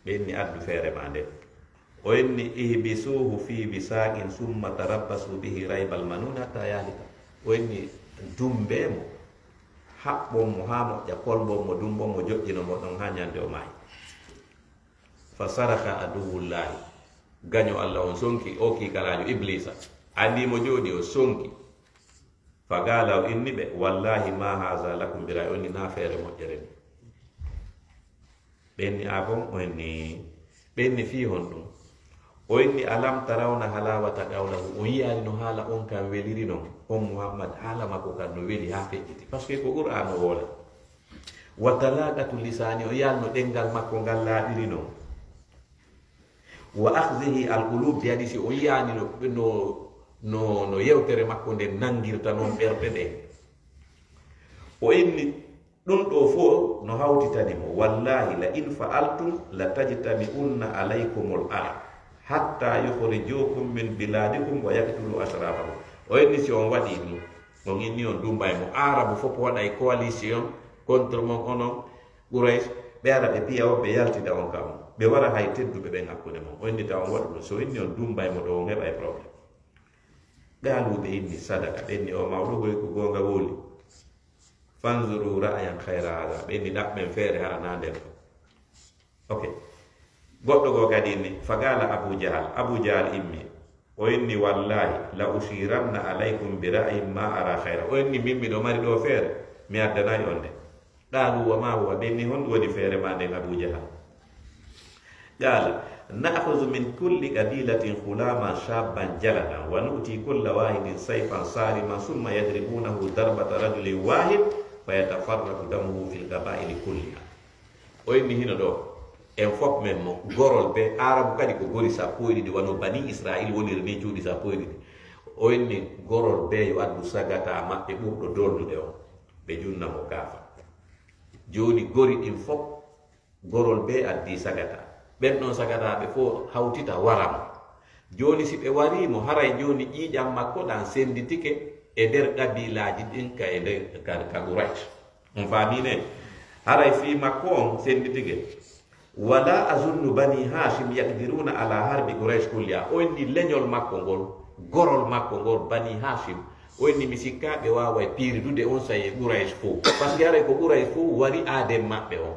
ɓe inni addu feere ma nde. O inni ihbisuhu fi bisaqin summa tarabbasu bihi raybal manuna ta yalika, o inni dumbeemo haɓɓon mo haa moƴƴa, kolbon mo dumbon mo joƴƴino mo ɗon haa ñande o maayi. Fa saraka aduwullahi, gaño Allah on sonki, o kiikalaajo iblisa anndimo jooni o sonki. Fa gaala o inni ɓe wallahi ma haza lakum bira, o inni naa feere moƴƴere ni. Ɓe inni a bon, o inni ɓe inni fii hon ɗum, o inni alam tarawna halawata qawlahu, o yi'ani no haala on kan weliri non, on Muhammad haala makko kan no weli haa feƴƴiti, par ce que ko Qur'an o woola. Wa talaqatu lisani, o yiyani no ɗengal makko ngal laaɓiri non. Wa akhzihi alqulub bi hadisi, o yiyani no yewtere makko nde nangirta noon ɓerɗe ɗe. O inni ɗum ɗo fo no hawtitani mo wallahi la in fa'altum la tajtami'unna alaykumul ar hatta yukhrijukum min biladikum wa yaqtulu ashrafahum, o inni si on waɗi ɗum on inni on dumbay mo. Arabu fof waɗay coalition contre mon onon Quraysh, ɓe ara ɓe piya o ɓe yaltida on kam, ɓe wara hay tedduɓe ɓen hakkude mon, o inni taw on waɗi ɗum. So inni on dumbay mo ɗo on heɓa e probléme. Gaaluɓe inni sadaka, ɓe inni o mawɗogoy ko goonga woli. Fanzuru ra'yan khayra hada, ɓe inni ɗaɓɓen feere haa naa nden ɗo. Ok, goɗɗo goo kadi inni fagala Abu Jahal, Abu Jahal immi, o inni wallahi la ushiranna alaykum bi ra'yin ma ara khayra, o inni min miɗo mari ɗo feere mi addanayi on nde. Qaalu wa ma huwa, ɓe inni hon woni feere ma nden Abu Jahal. Qala na'khudhu min kulli qabilatin khulaman shabban jaladan wa nu'ti kulla wahidin sayfan sariman summa yadribunahu darbata rajulin wahid fa yatafarraqu damuhu fil qaba'il kulliha, o inni hino ɗo en fof men mo gorol be arabu kadi ko gori sappo e ɗiɗi wano bani israil woniri ni juuɗi sappo e ɗiɗi, o inni gorol be yo addu sagata maɓɓe ɓurɗo doldude on, ɓe junnamo kaafa. Joni gori ɗin fof gorol be addi sagata, ɓen ɗon sagataɓe fo hawtita waramo. Joni si ɓe warimo haray joni ƴiiƴam makko ɗan senditike e nder kabilaji ɗin ka e nder ka Quraysh, on famine haray fi makko on senditike. Wala azunnu bani hashim yaqdiruna ala harbi Quraysh kulliha, o inni leñol makko ngol gorol makko ngol bani hashim, o inni mi sikka ɓe wawa piridude on saye Quraysh fo, par ce que haray ko Quraysh fo wari aade maɓɓe on.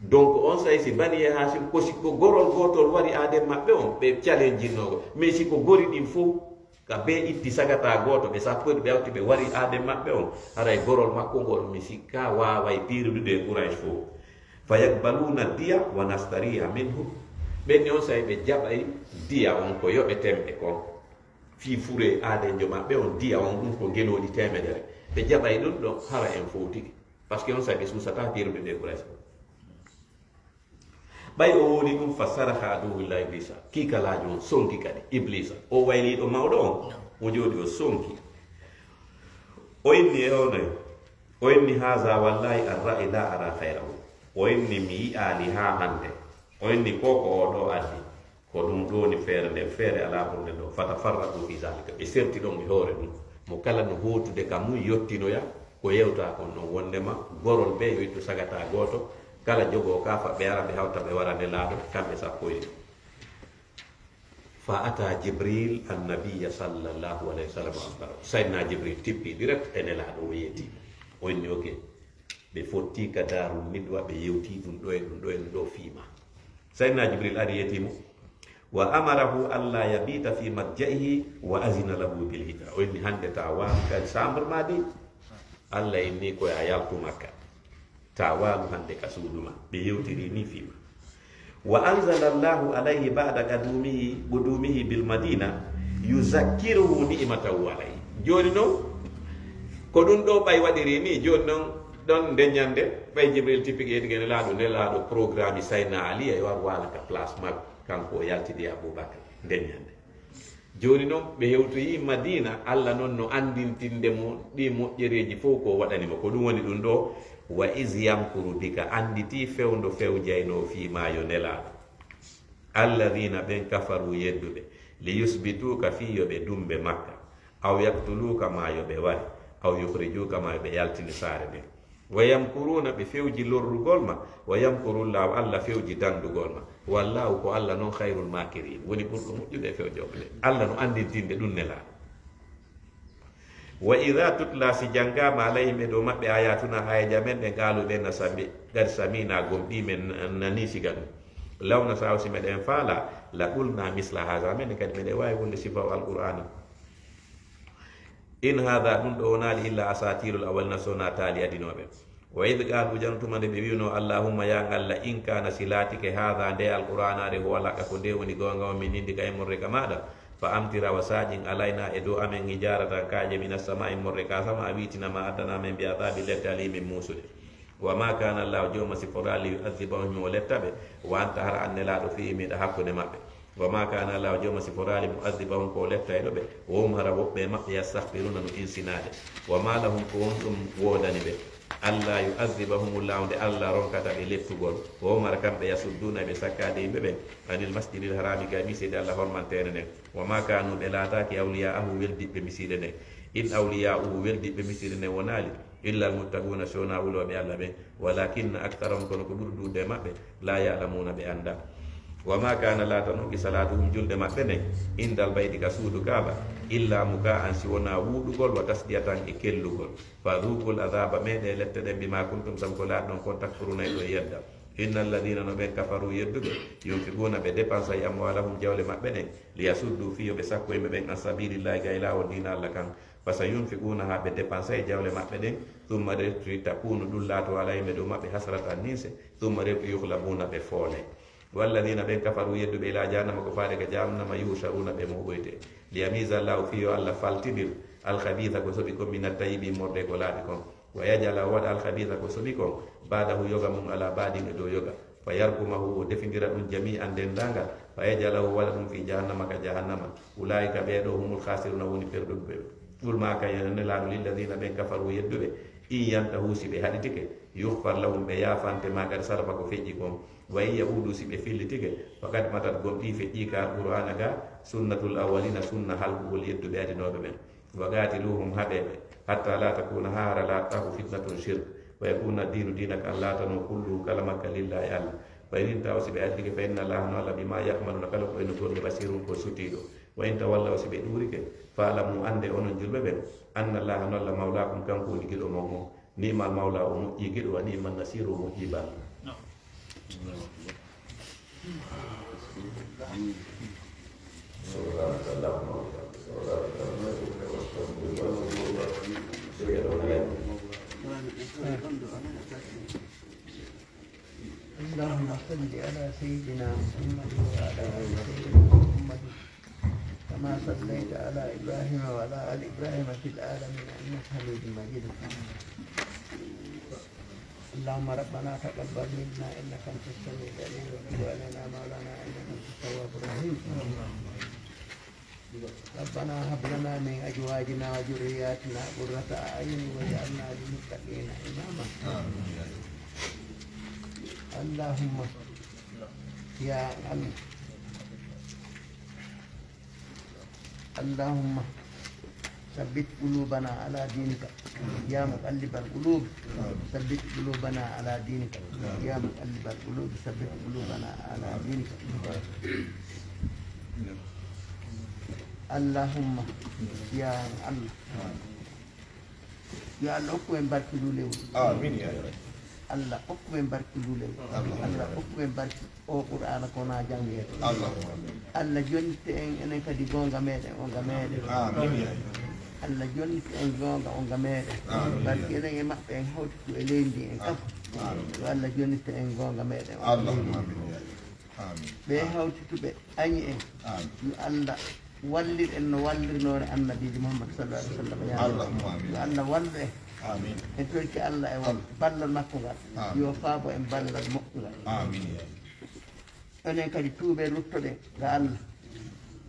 Donc on sayi si bani hashim ko sikko gorol gotol wari aade maɓɓe on ɓe challenge jinnogo, mais si ko gori ɗin fo ka ɓe itti sagata goto ɓe sappoɗi ɓe hawti ɓe wari aade maɓɓe on, haray gorol makko ngol mi sikka wawa piridude Quraysh fo. Fayaqbaluna diya wa nastariya minhu, ɓenni on sayi ɓe jaɓay diya on ko yoɓe temɓe kon fi fure aadenjo maɓɓe on, diya on ɗum ko geloɗi 100 ɓe jaɓay ɗum ɗon hara en fowtiki, par ce que on sayi ɓe suusata pirɓe ɓe Quraysh. Ɓay o woni ɗum fassaraka aduwullahi iblisa, kiikalaajo on sonki kadi iblisa, o wayliiɗo mawɗo on o jooɗi o sonki. Oinni onoi, oinni haza wallahi arra'i la ara khayrahu, oinni mi aliha hande, oinni koko do adi, ko dum do ni fere de fere ala bunde do fatafarratu fi zalika, e serti do mi hore dum, mo kala no hotude kam yottino ya ko yewta ko non wondema gorol be yittu sagata goto kala jogo ka fa be arabe hawta be warande laado kambe sappo yidi. Fa ata Jibril annabiyya sallallahu alaihi wasallam, sayyidina Jibril tippi direct ene laado yeti o nyoke be fotti ka daru midwa be yewti dum do fima. Sayyidina Jibril ari yeti mo wa amarahu alla yabita fi madja'ihi wa azina lahu bil hijra, o ni hande tawa ka sambar madi alla inni ko ayal tu makka tawa hande ka suduma be yewti ni fima. Wa anzalallahu alaihi ba'da qudumihi bil madina yuzakkiruhu ni'matahu alaihi. Joni no ko dun do bay wadiri ni joni non don de nyande bay Jibril tipiki yedi gene laado ne laado programme sayna ali ay war wala ka place mabbe kanko yaltidi Abubakar de nyande. Joni non be hewtoyi Madina Allah non no andintinde mo di mo jereji fo ko wadani mo ko dum woni dun do. Wa iz yamkuru bika anditi fewndo few jayno fi ma yo nela alladhina ben kafaru yedduɓe li yusbituka fi yoɓe dumɓe makka aw yaktuluka ma yoɓe wari aw yukhrijuka ma yoɓe yaltini saare ɓe wa yamkuruna ɓe fewji lorrugol ma wa yamkurullahu Allah fewji dandugol ma wallahu ko Allah non khayrul makirin woni ɓurɗo moƴƴude fewji oɓle Allah no andintinde ɗum nelaɗo. Wa idha tutla si jangama alayhim do mabbe ayatuna hayajamen be galu be nasabi gar samina gombi men nanisi gadu law nasaw si meden fala la qulna misla hadha men kad be way wonde sifa alquran in hadha dun do nal illa asatirul awwalna sona tali adinobe wa idh qalu jantum de be wino allahumma ya ngalla in kana silatike hadha de alquran de wala ka ko de woni gonga min indi kay murre kamada fa amtira wasajin alaina edo amen hijarata kaje minas samai murrika sama abitina ma atana men bi adabi letali min musul wa ma kana allah joma siforali yu'adhibuhum wa letabe wa anta har annala do fi min hakune mabbe wa ma kana allah joma siforali mu'adhibuhum ko letai do be wo mara wobbe mabbe yastaghfiruna min sinade wa ma lahum kuntum wodani be allah yu'adhibuhum allah de allah ronkata be lettugol wo mara kambe yasudduna be sakade be be anil masjidil harami ga bi sey allah hormantere ne wa ma kanu belata ki awliya ahu weldi be misidene in awliya ahu weldi be misidene wonali illa almuttaquna shona ulo be alla be walakin aktharum kono ko burdu de mabbe la ya'lamuna be anda wa ma kana la tanuki salatuhum julde mabbe ne indal bayti kasudu kaaba illa mukaan si wona wudugol wa tasdiyatan e kellugol fa dhukul adhaba mede lettede bima kuntum samkola don ko takfuruna e do yedda innal ladina no be kafaru yeddugo yonfiguna be dépense ay amwalahum jawle mabbe ne liyasuddu fi be sakko e be nasabilillahi gaila wa dinalla kan basa yonfiguna ha be dépense ay jawle mabbe de thumma retritapunu dullatu alayme do mabbe hasratan nise thumma yukhlabuna be fole walladina be kafaru yeddu be la jahannama ko faade ga jahannama yusharuna be mo boyte liyamiza allahu fi alla faltidir al khabitha ko sobi ko minat tayyibi morde ko laade ko wa yajala wad al khabitha ko sobi ko badahu yoga mum ala badin do yoga fa yarkumahu defindira dum jami'an den danga fa yajala wad dum fi jahannama ka jahannama ulaika be do humul khasiruna woni perdube fulma ka yanna laadu lil ladina be kafaru yeddube in yantahu si be haditike yughfar lahum be yafante magar sarfa ko feji ko wa yahudu si be fillitike fakat matat gombi feji ka qur'ana ga sunnatul awwalina sunna halqul yeddube adinobe men wa gatiluhum habebe hatta la takuna hara la tahu fitnatun shirk wa yakuna dinu dinaka la tanu kullu kalamaka lillahi alla wa in tawsibi ahlika fa inna allaha ala bima ya'maluna kala ko en golle basirun ko sutido wa in tawalla wasibi durike fa lamu ande onon julbe ben anna allaha alla maulakum kanko woni gido momo ni ma maula o mo gido wa ni man nasiru mujiba اللهم صل على سيدنا محمد وعلى آل سيدنا محمد كما صليت على إبراهيم وعلى آل إبراهيم في العالمين إنك حميد مجيد. اللهم ربنا تقبل منا إنك أنت السميع العليم وتب علينا مولانا إنك أنت التواب الرحيم. ربنا ربنا هب لنا من أزواجنا وذرياتنا قرة أعين واجعلنا للمتقين إماما. اللهم يا الله اللهم ثبت قلوبنا على دينك يا مقلب القلوب ثبت قلوبنا على دينك يا مقلب القلوب ثبت قلوبنا على دينك. اللهم يا الله يا الله أكوين بارك لولو آمين يا رب. Allah أكوين بارك لولو الله أكوين بارك أو قرآن كونا جانية الله جونت إن إنك دي بونغامير آمين يا رب. Allah joni en zonga on gamere barke den ma en hot ko elendi en kaf Allah joni en zonga mede Allahumma amin be hawtitu be anyi en Allah wallir en no wallirnoore annabi Muhammad sallallahu alaihi wasallam ya Allahumma amin Allah walde amin en toki Allah e wal ballal makko gal yo faabo en ballal makko gal amin enen kadi tuube luttode ga Allah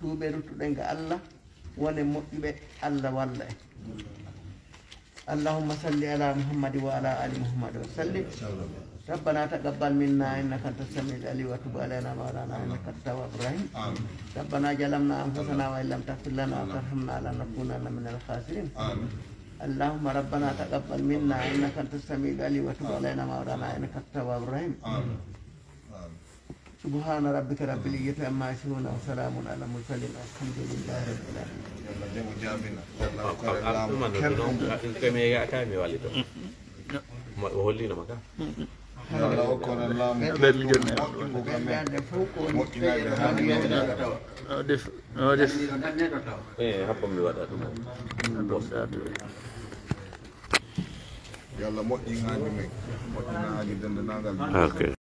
tuube luttode ga Allah wala mu'be Allah walla. Allahumma salli ala Muhammad wa ala ali Muhammad wa sallim. Rabbana taqabbal minna innaka antas samiul alim wa tub alaina maulana innaka at-tawwabur rahim. Amin. Rabbana jalamna anfusana wa illam taghfir lana wa tarhamna lanakunanna minal khasirin. Amin. Allahumma rabbana taqabbal minna innaka antas samiul alim wa tub alaina maulana innaka at-tawwabur rahim. Amin. سبحان ربك رب العزة عما يصفون وسلام على المرسلين الحمد لله رب العالمين. يلا